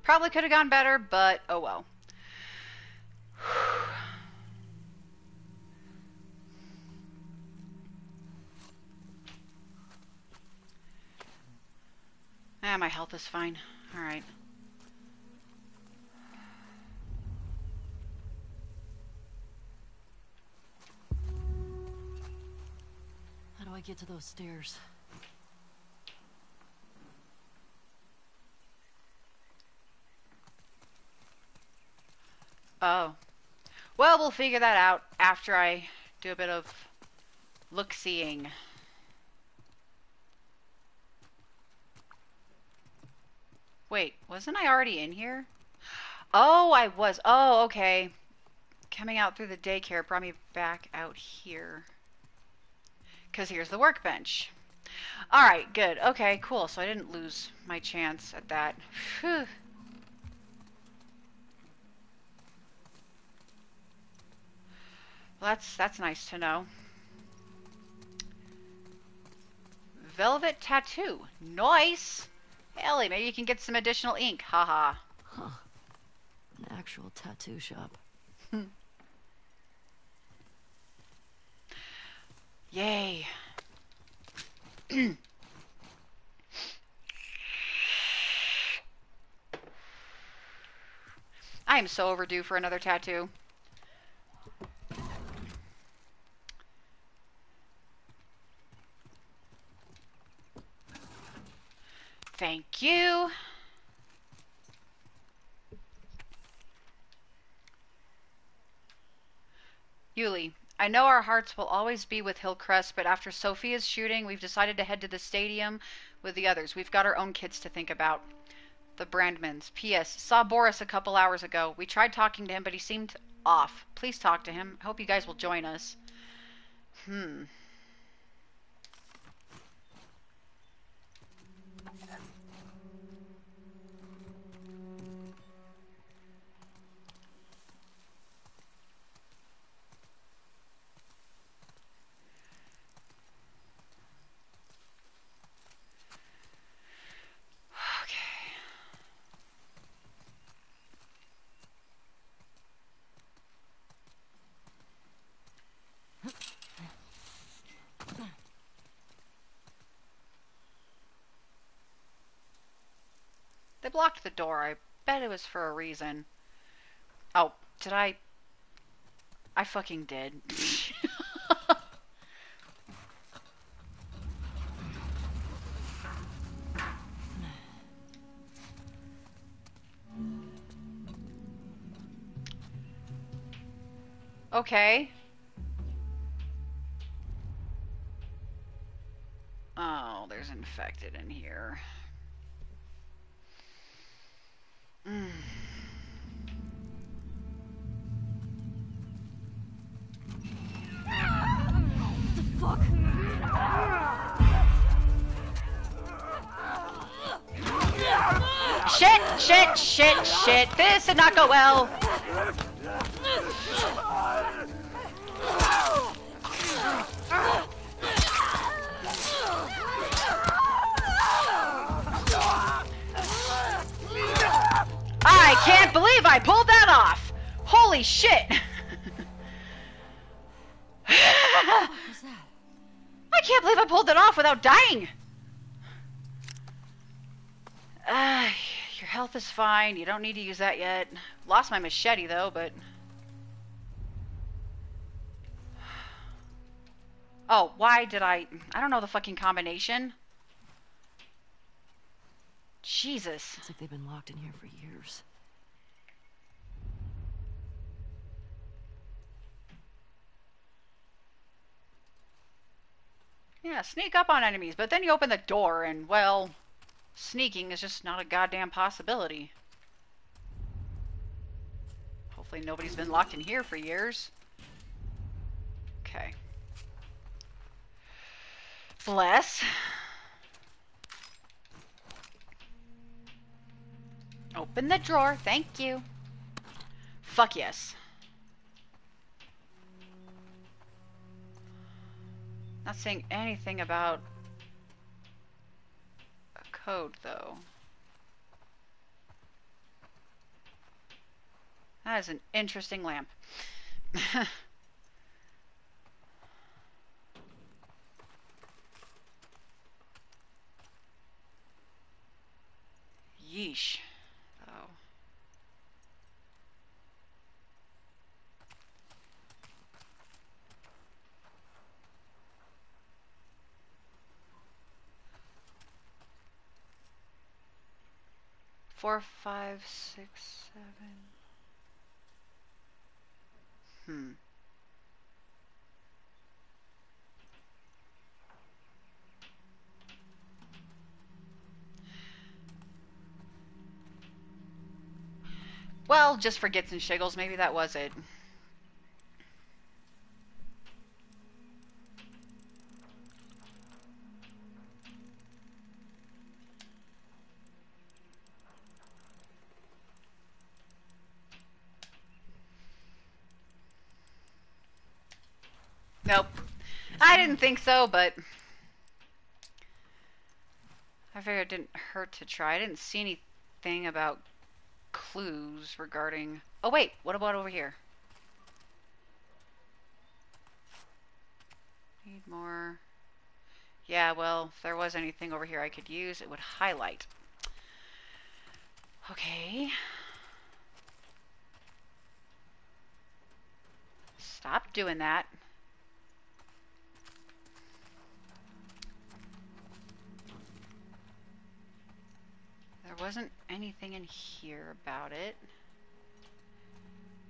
Probably could have gone better, but oh well. Ah, my health is fine. All right. How do I get to those stairs? Oh. Well, we'll figure that out after I do a bit of look-seeing. Wait, wasn't I already in here? Oh, I was. Oh, okay. Coming out through the daycare brought me back out here. Because here's the workbench. Alright, good. Okay, cool. So I didn't lose my chance at that. Phew. Well, that's nice to know. Velvet tattoo. Nice! Ellie, maybe you can get some additional ink. Haha. Huh. An actual tattoo shop. Yay. I am so overdue for another tattoo. Thank you. Yuli, I know our hearts will always be with Hillcrest, but after Sophia's shooting, we've decided to head to the stadium with the others. We've got our own kids to think about. The Brandmans. P.S. Saw Boris a couple hours ago. We tried talking to him, but he seemed off. Please talk to him. I hope you guys will join us. They blocked the door. I bet it was for a reason. Oh, did I? I fucking did. Okay. Oh, there's infected in here. Mm. What the fuck? Shit, shit, shit, shit. This did not go well. I can't believe I pulled that off! Holy shit! What was that? I can't believe I pulled that off without dying! Your health is fine. You don't need to use that yet. Lost my machete though, but... Oh, why did I don't know the fucking combination. Jesus. It's like they've been locked in here for years. Yeah, sneak up on enemies, but then you open the door and, well, sneaking is just not a goddamn possibility. Hopefully nobody's been locked in here for years. Okay. Bless. Open the drawer, thank you. Fuck yes. Not saying anything about a code though. That is an interesting lamp. Yeesh. Oh. Four, 5, 6, 7. Well, just for gits and shiggles, maybe that was it. Nope. I didn't think so, but... I figured it didn't hurt to try. I didn't see anything about... clues regarding... Oh wait, what about over here? Need more... Yeah, well, if there was anything over here I could use, it would highlight. Okay. Stop doing that. There wasn't anything in here about it.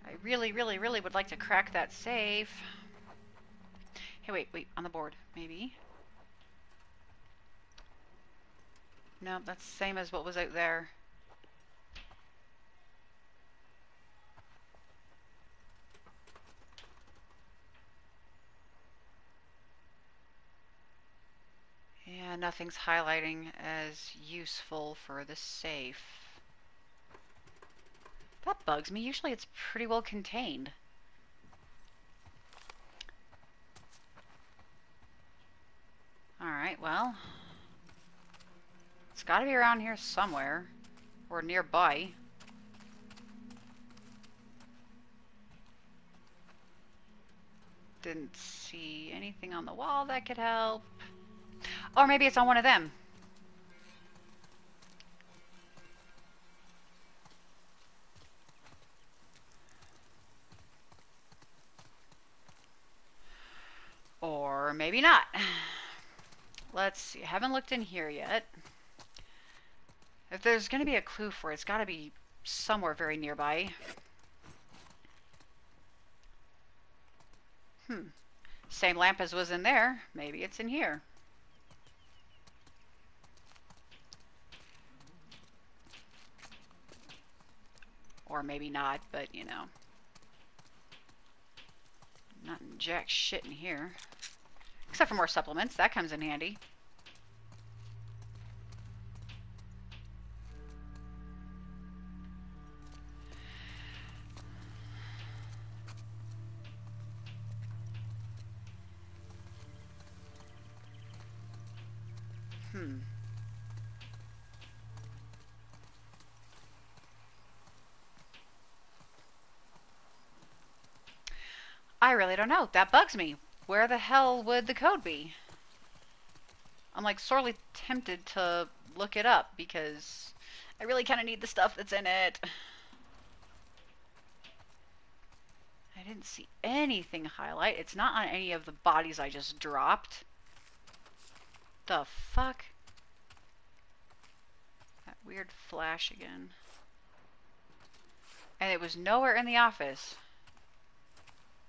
I really, really, really would like to crack that safe. Hey, wait, wait, on the board, maybe. No, that's the same as what was out there. Yeah, nothing's highlighting as useful for the safe. That bugs me. Usually it's pretty well contained. Alright, well. It's gotta be around here somewhere. Or nearby. Didn't see anything on the wall that could help. Or maybe it's on one of them. or maybe not. Let's see. I haven't looked in here yet. If there's going to be a clue for it, it's got to be somewhere very nearby. Same lamp as was in there. Maybe it's in here. Or maybe not, but you know. Nothing jack shit in here. Except for more supplements. That comes in handy. I really don't know. That bugs me. Where the hell would the code be? I'm like sorely tempted to look it up because I really kind of need the stuff that's in it. I didn't see anything highlight. It's not on any of the bodies I just dropped. The fuck? That weird flash again. And it was nowhere in the office.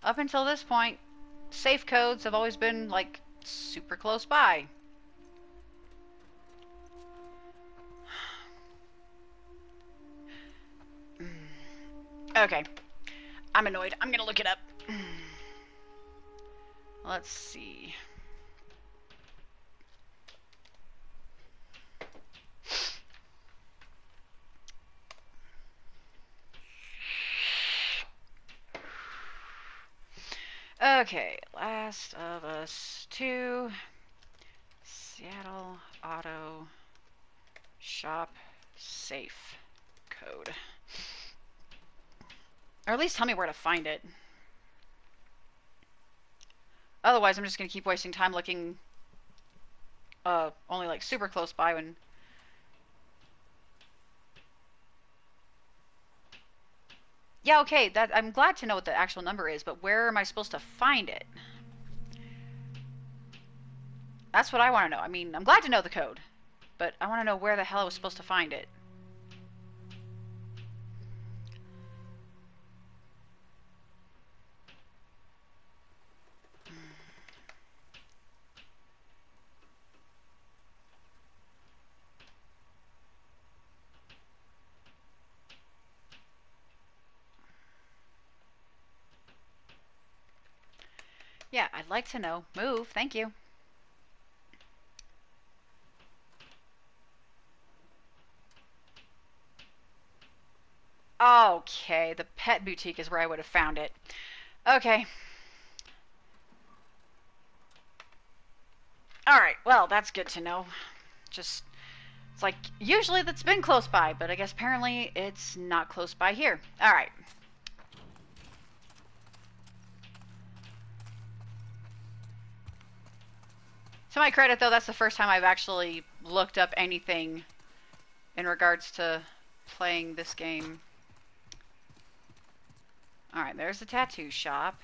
Up until this point, safe codes have always been, like, super close by. Okay. I'm annoyed. I'm gonna look it up. Let's see. Okay, Last of Us 2, Seattle Auto Shop safe code. Or at least tell me where to find it. Otherwise, I'm just going to keep wasting time looking only like super close by when... Yeah, okay, that, I'm glad to know what the actual number is, but where am I supposed to find it? That's what I want to know. I mean, I'm glad to know the code, but I want to know where the hell I was supposed to find it. Yeah, I'd like to know. Move, thank you. Okay, the pet boutique is where I would have found it. Okay. Alright, well, that's good to know. Just, it's like, usually that's been close by, but I guess apparently it's not close by here. Alright. To my credit, though, that's the first time I've actually looked up anything in regards to playing this game. Alright, there's the tattoo shop.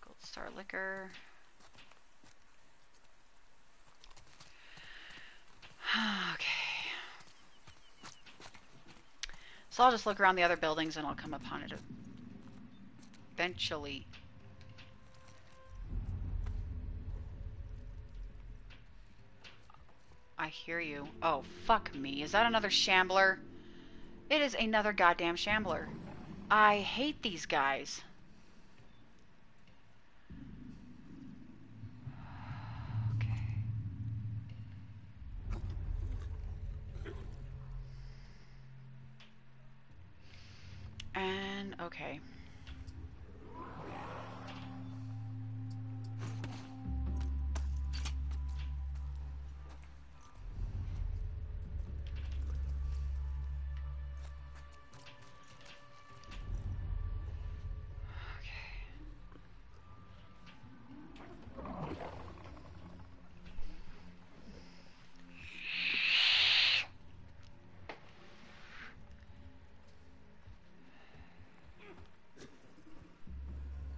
Gold Star Liquor. Okay. So I'll just look around the other buildings and I'll come upon it eventually. I hear you. Oh, fuck me. Is that another shambler? It is another goddamn shambler. I hate these guys. Okay. And, okay.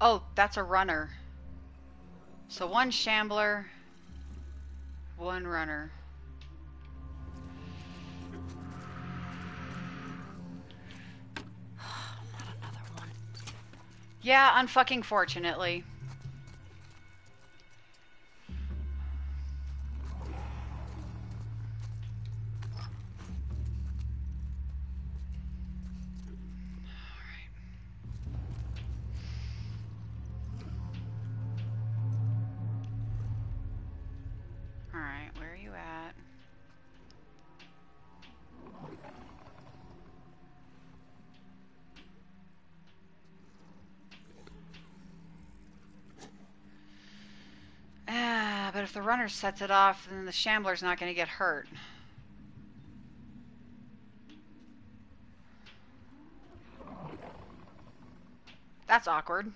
Oh, that's a runner. So one shambler, one runner. Not another one. Yeah, unfucking fortunately. If the runner sets it off, then the shambler's not going to get hurt. That's awkward.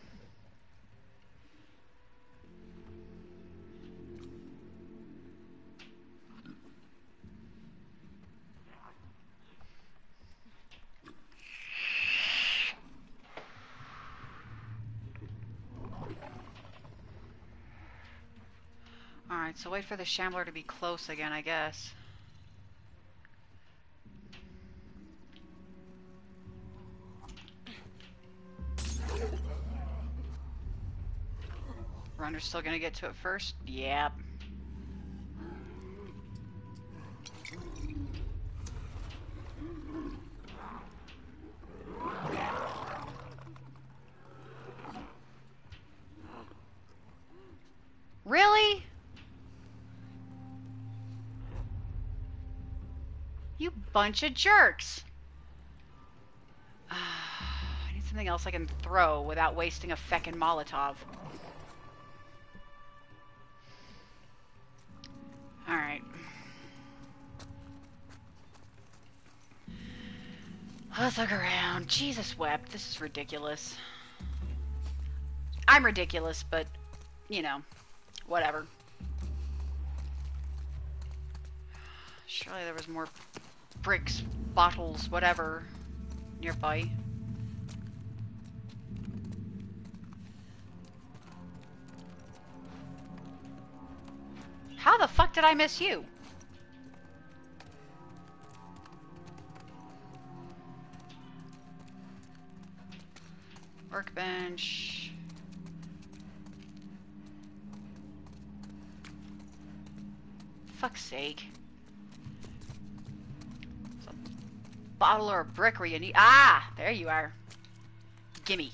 So wait for the shambler to be close again, I guess. Runner's still gonna get to it first? Yep. Really? You bunch of jerks. I need something else I can throw without wasting a feckin' Molotov. Alright. Let's look around. Jesus wept. This is ridiculous. I'm ridiculous, but, you know, whatever. Surely there was more bricks, bottles, whatever, nearby. How the fuck did I miss you? Workbench. Fuck's sake. Bottle or a brick where you need. Ah, there you are. Gimme.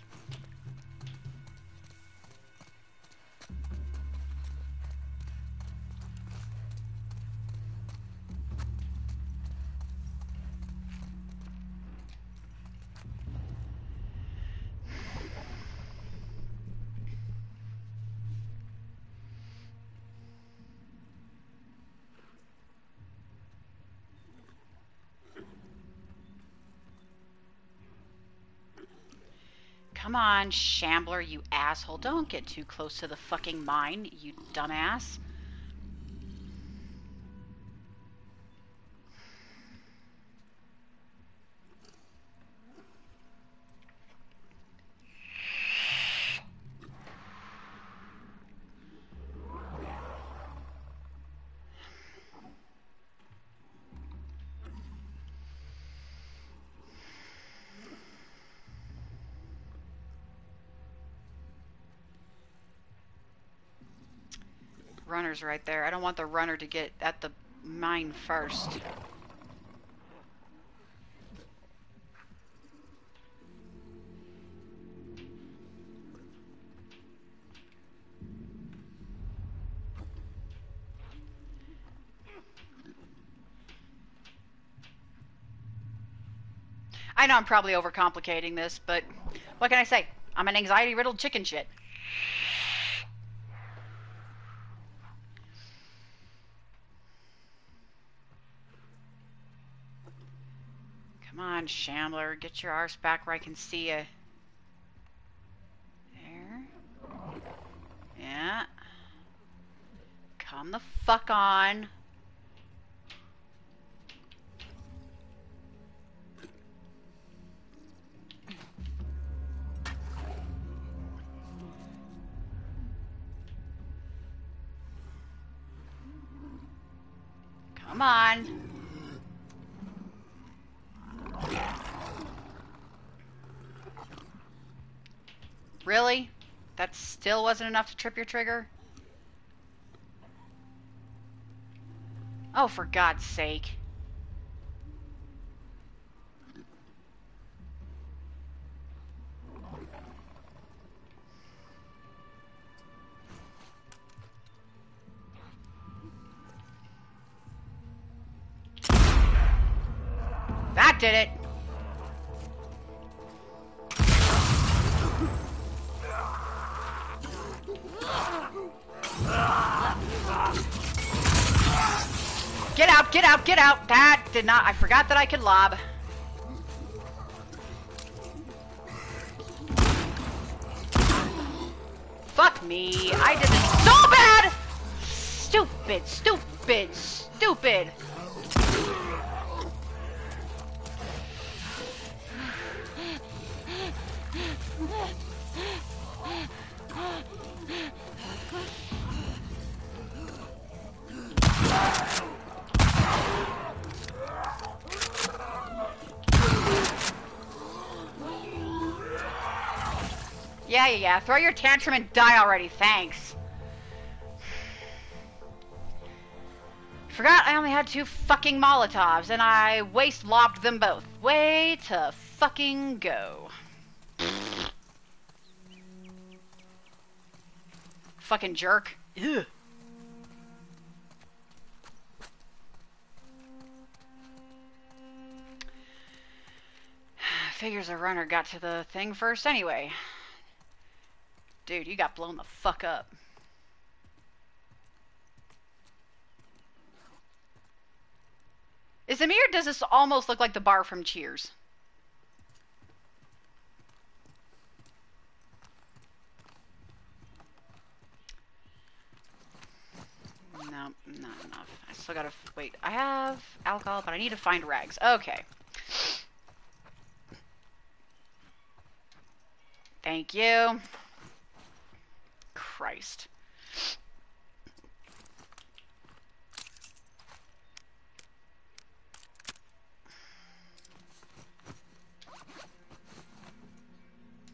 Come on, shambler, you asshole. Don't get too close to the fucking mine, you dumbass. Runner's right there. I don't want the runner to get at the mine first. I know I'm probably overcomplicating this, but what can I say? I'm an anxiety-riddled chicken shit. Come on, shambler, get your arse back where I can see you. There. Yeah. Come the fuck on. Come on. Really? That still wasn't enough to trip your trigger? Oh, for God's sake. That did it. Get out, get out, get out. That did not, I forgot that I could lob. Fuck me. I did it so bad. Stupid, stupid, stupid. Yeah, yeah, yeah. Throw your tantrum and die already. Thanks. Forgot I only had 2 fucking Molotovs, and I waste-lobbed them both. Way to fucking go. Fucking jerk. Ugh. Figures a runner got to the thing first anyway. Dude, you got blown the fuck up. Is it me or does this almost look like the bar from Cheers? No, not enough. I still gotta wait. I have alcohol, but I need to find rags. Okay. Thank you. Christ.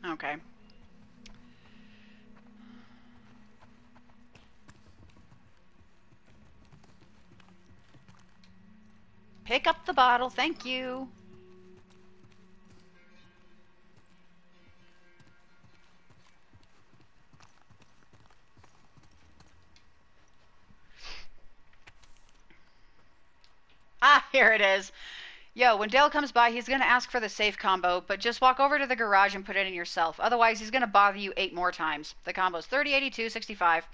Okay. Pick up the bottle, thank you. Ah, here it is. Yo, when Dale comes by, he's going to ask for the safe combo, but just walk over to the garage and put it in yourself. Otherwise, he's going to bother you 8 more times. The combo's 30, 82, 65.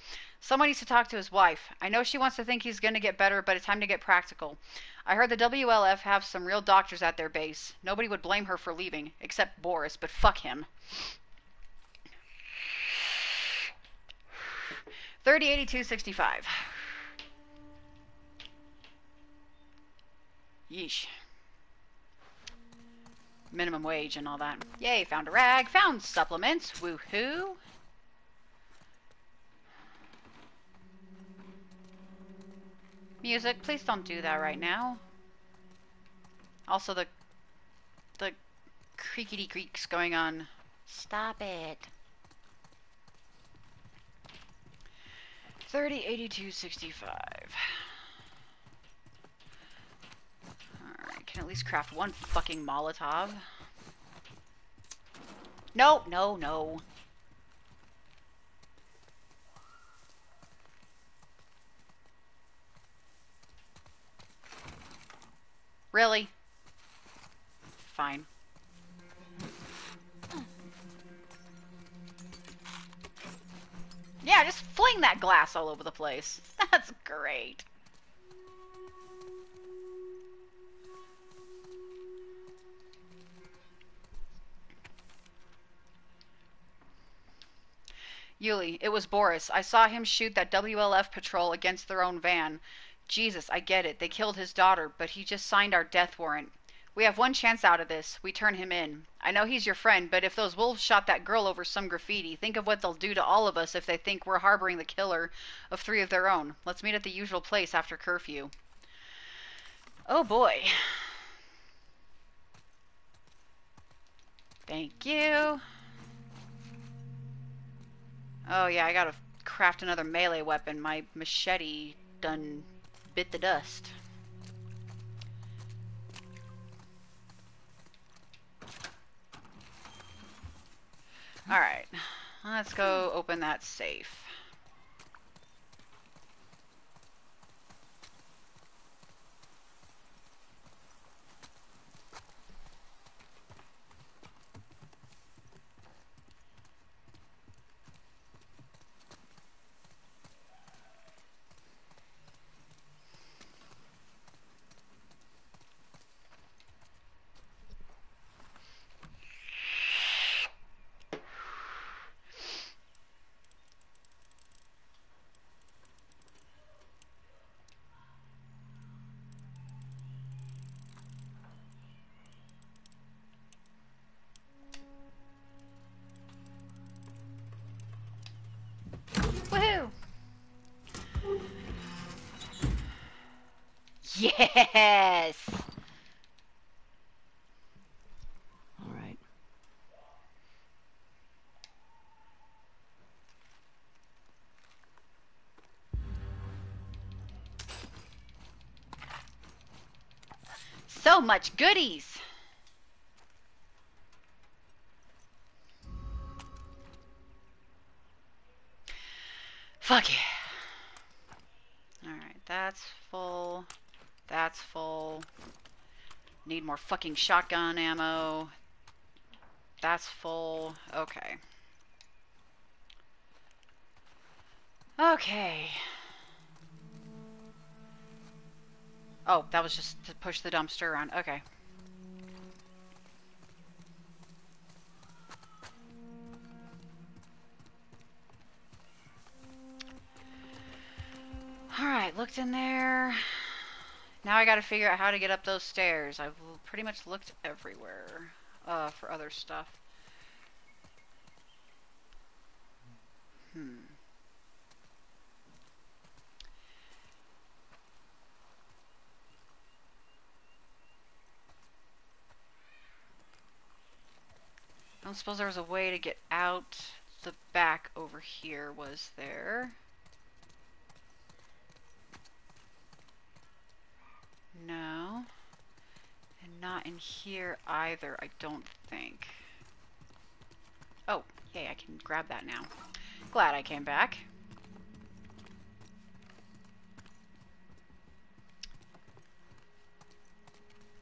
Someone needs to talk to his wife. I know she wants to think he's going to get better, but it's time to get practical. I heard the WLF have some real doctors at their base. Nobody would blame her for leaving, except Boris, but fuck him. 30, 82, 65. Yeesh. Minimum wage and all that. Yay, found a rag, found supplements, woohoo. Music, please don't do that right now. Also the creakity creaks going on. Stop it. 30, 82, 65. Alright, can at least craft one fucking Molotov. No, no, no. Really? Fine. Yeah, just fling that glass all over the place. That's great. Yuli, it was Boris. I saw him shoot that WLF patrol against their own van. Jesus, I get it. They killed his daughter, but he just signed our death warrant. We have one chance out of this. We turn him in. I know he's your friend, but if those wolves shot that girl over some graffiti, think of what they'll do to all of us if they think we're harboring the killer of 3 of their own. Let's meet at the usual place after curfew. Oh boy. Thank you. Oh yeah, I gotta craft another melee weapon. My machete done bit the dust. Alright, let's go open that safe. Yes. All right. So much goodies. Fuck yeah. All right, that's full. That's full. Need more fucking shotgun ammo. That's full. Okay. Okay. Oh, that was just to push the dumpster around. Okay. Alright, looked in there. Now I gotta figure out how to get up those stairs. I've pretty much looked everywhere for other stuff. I don't suppose there was a way to get out the back over here, was there? No, and not in here either, I don't think. Oh, yay, I can grab that now. Glad I came back.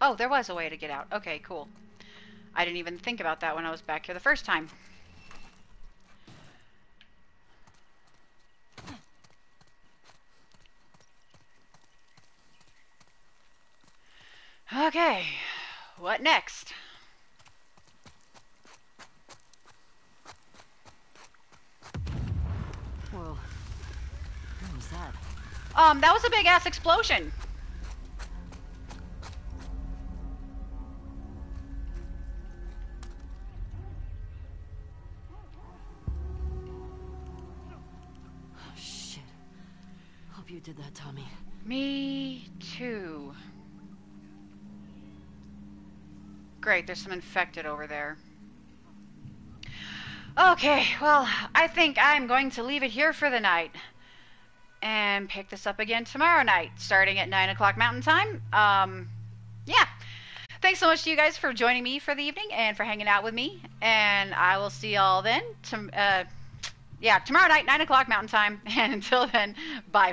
Oh, there was a way to get out. Okay, cool. I didn't even think about that when I was back here the first time. Okay, what next? Whoa, what was that? That was a big ass explosion. Oh shit, hope you did that, Tommy. Me too. Great, there's some infected over there. Okay, well, I think I'm going to leave it here for the night. And pick this up again tomorrow night, starting at 9 o'clock Mountain Time. Yeah. Thanks so much to you guys for joining me for the evening and for hanging out with me. And I will see y'all then. Tomorrow night, 9 o'clock Mountain Time. And until then, bye.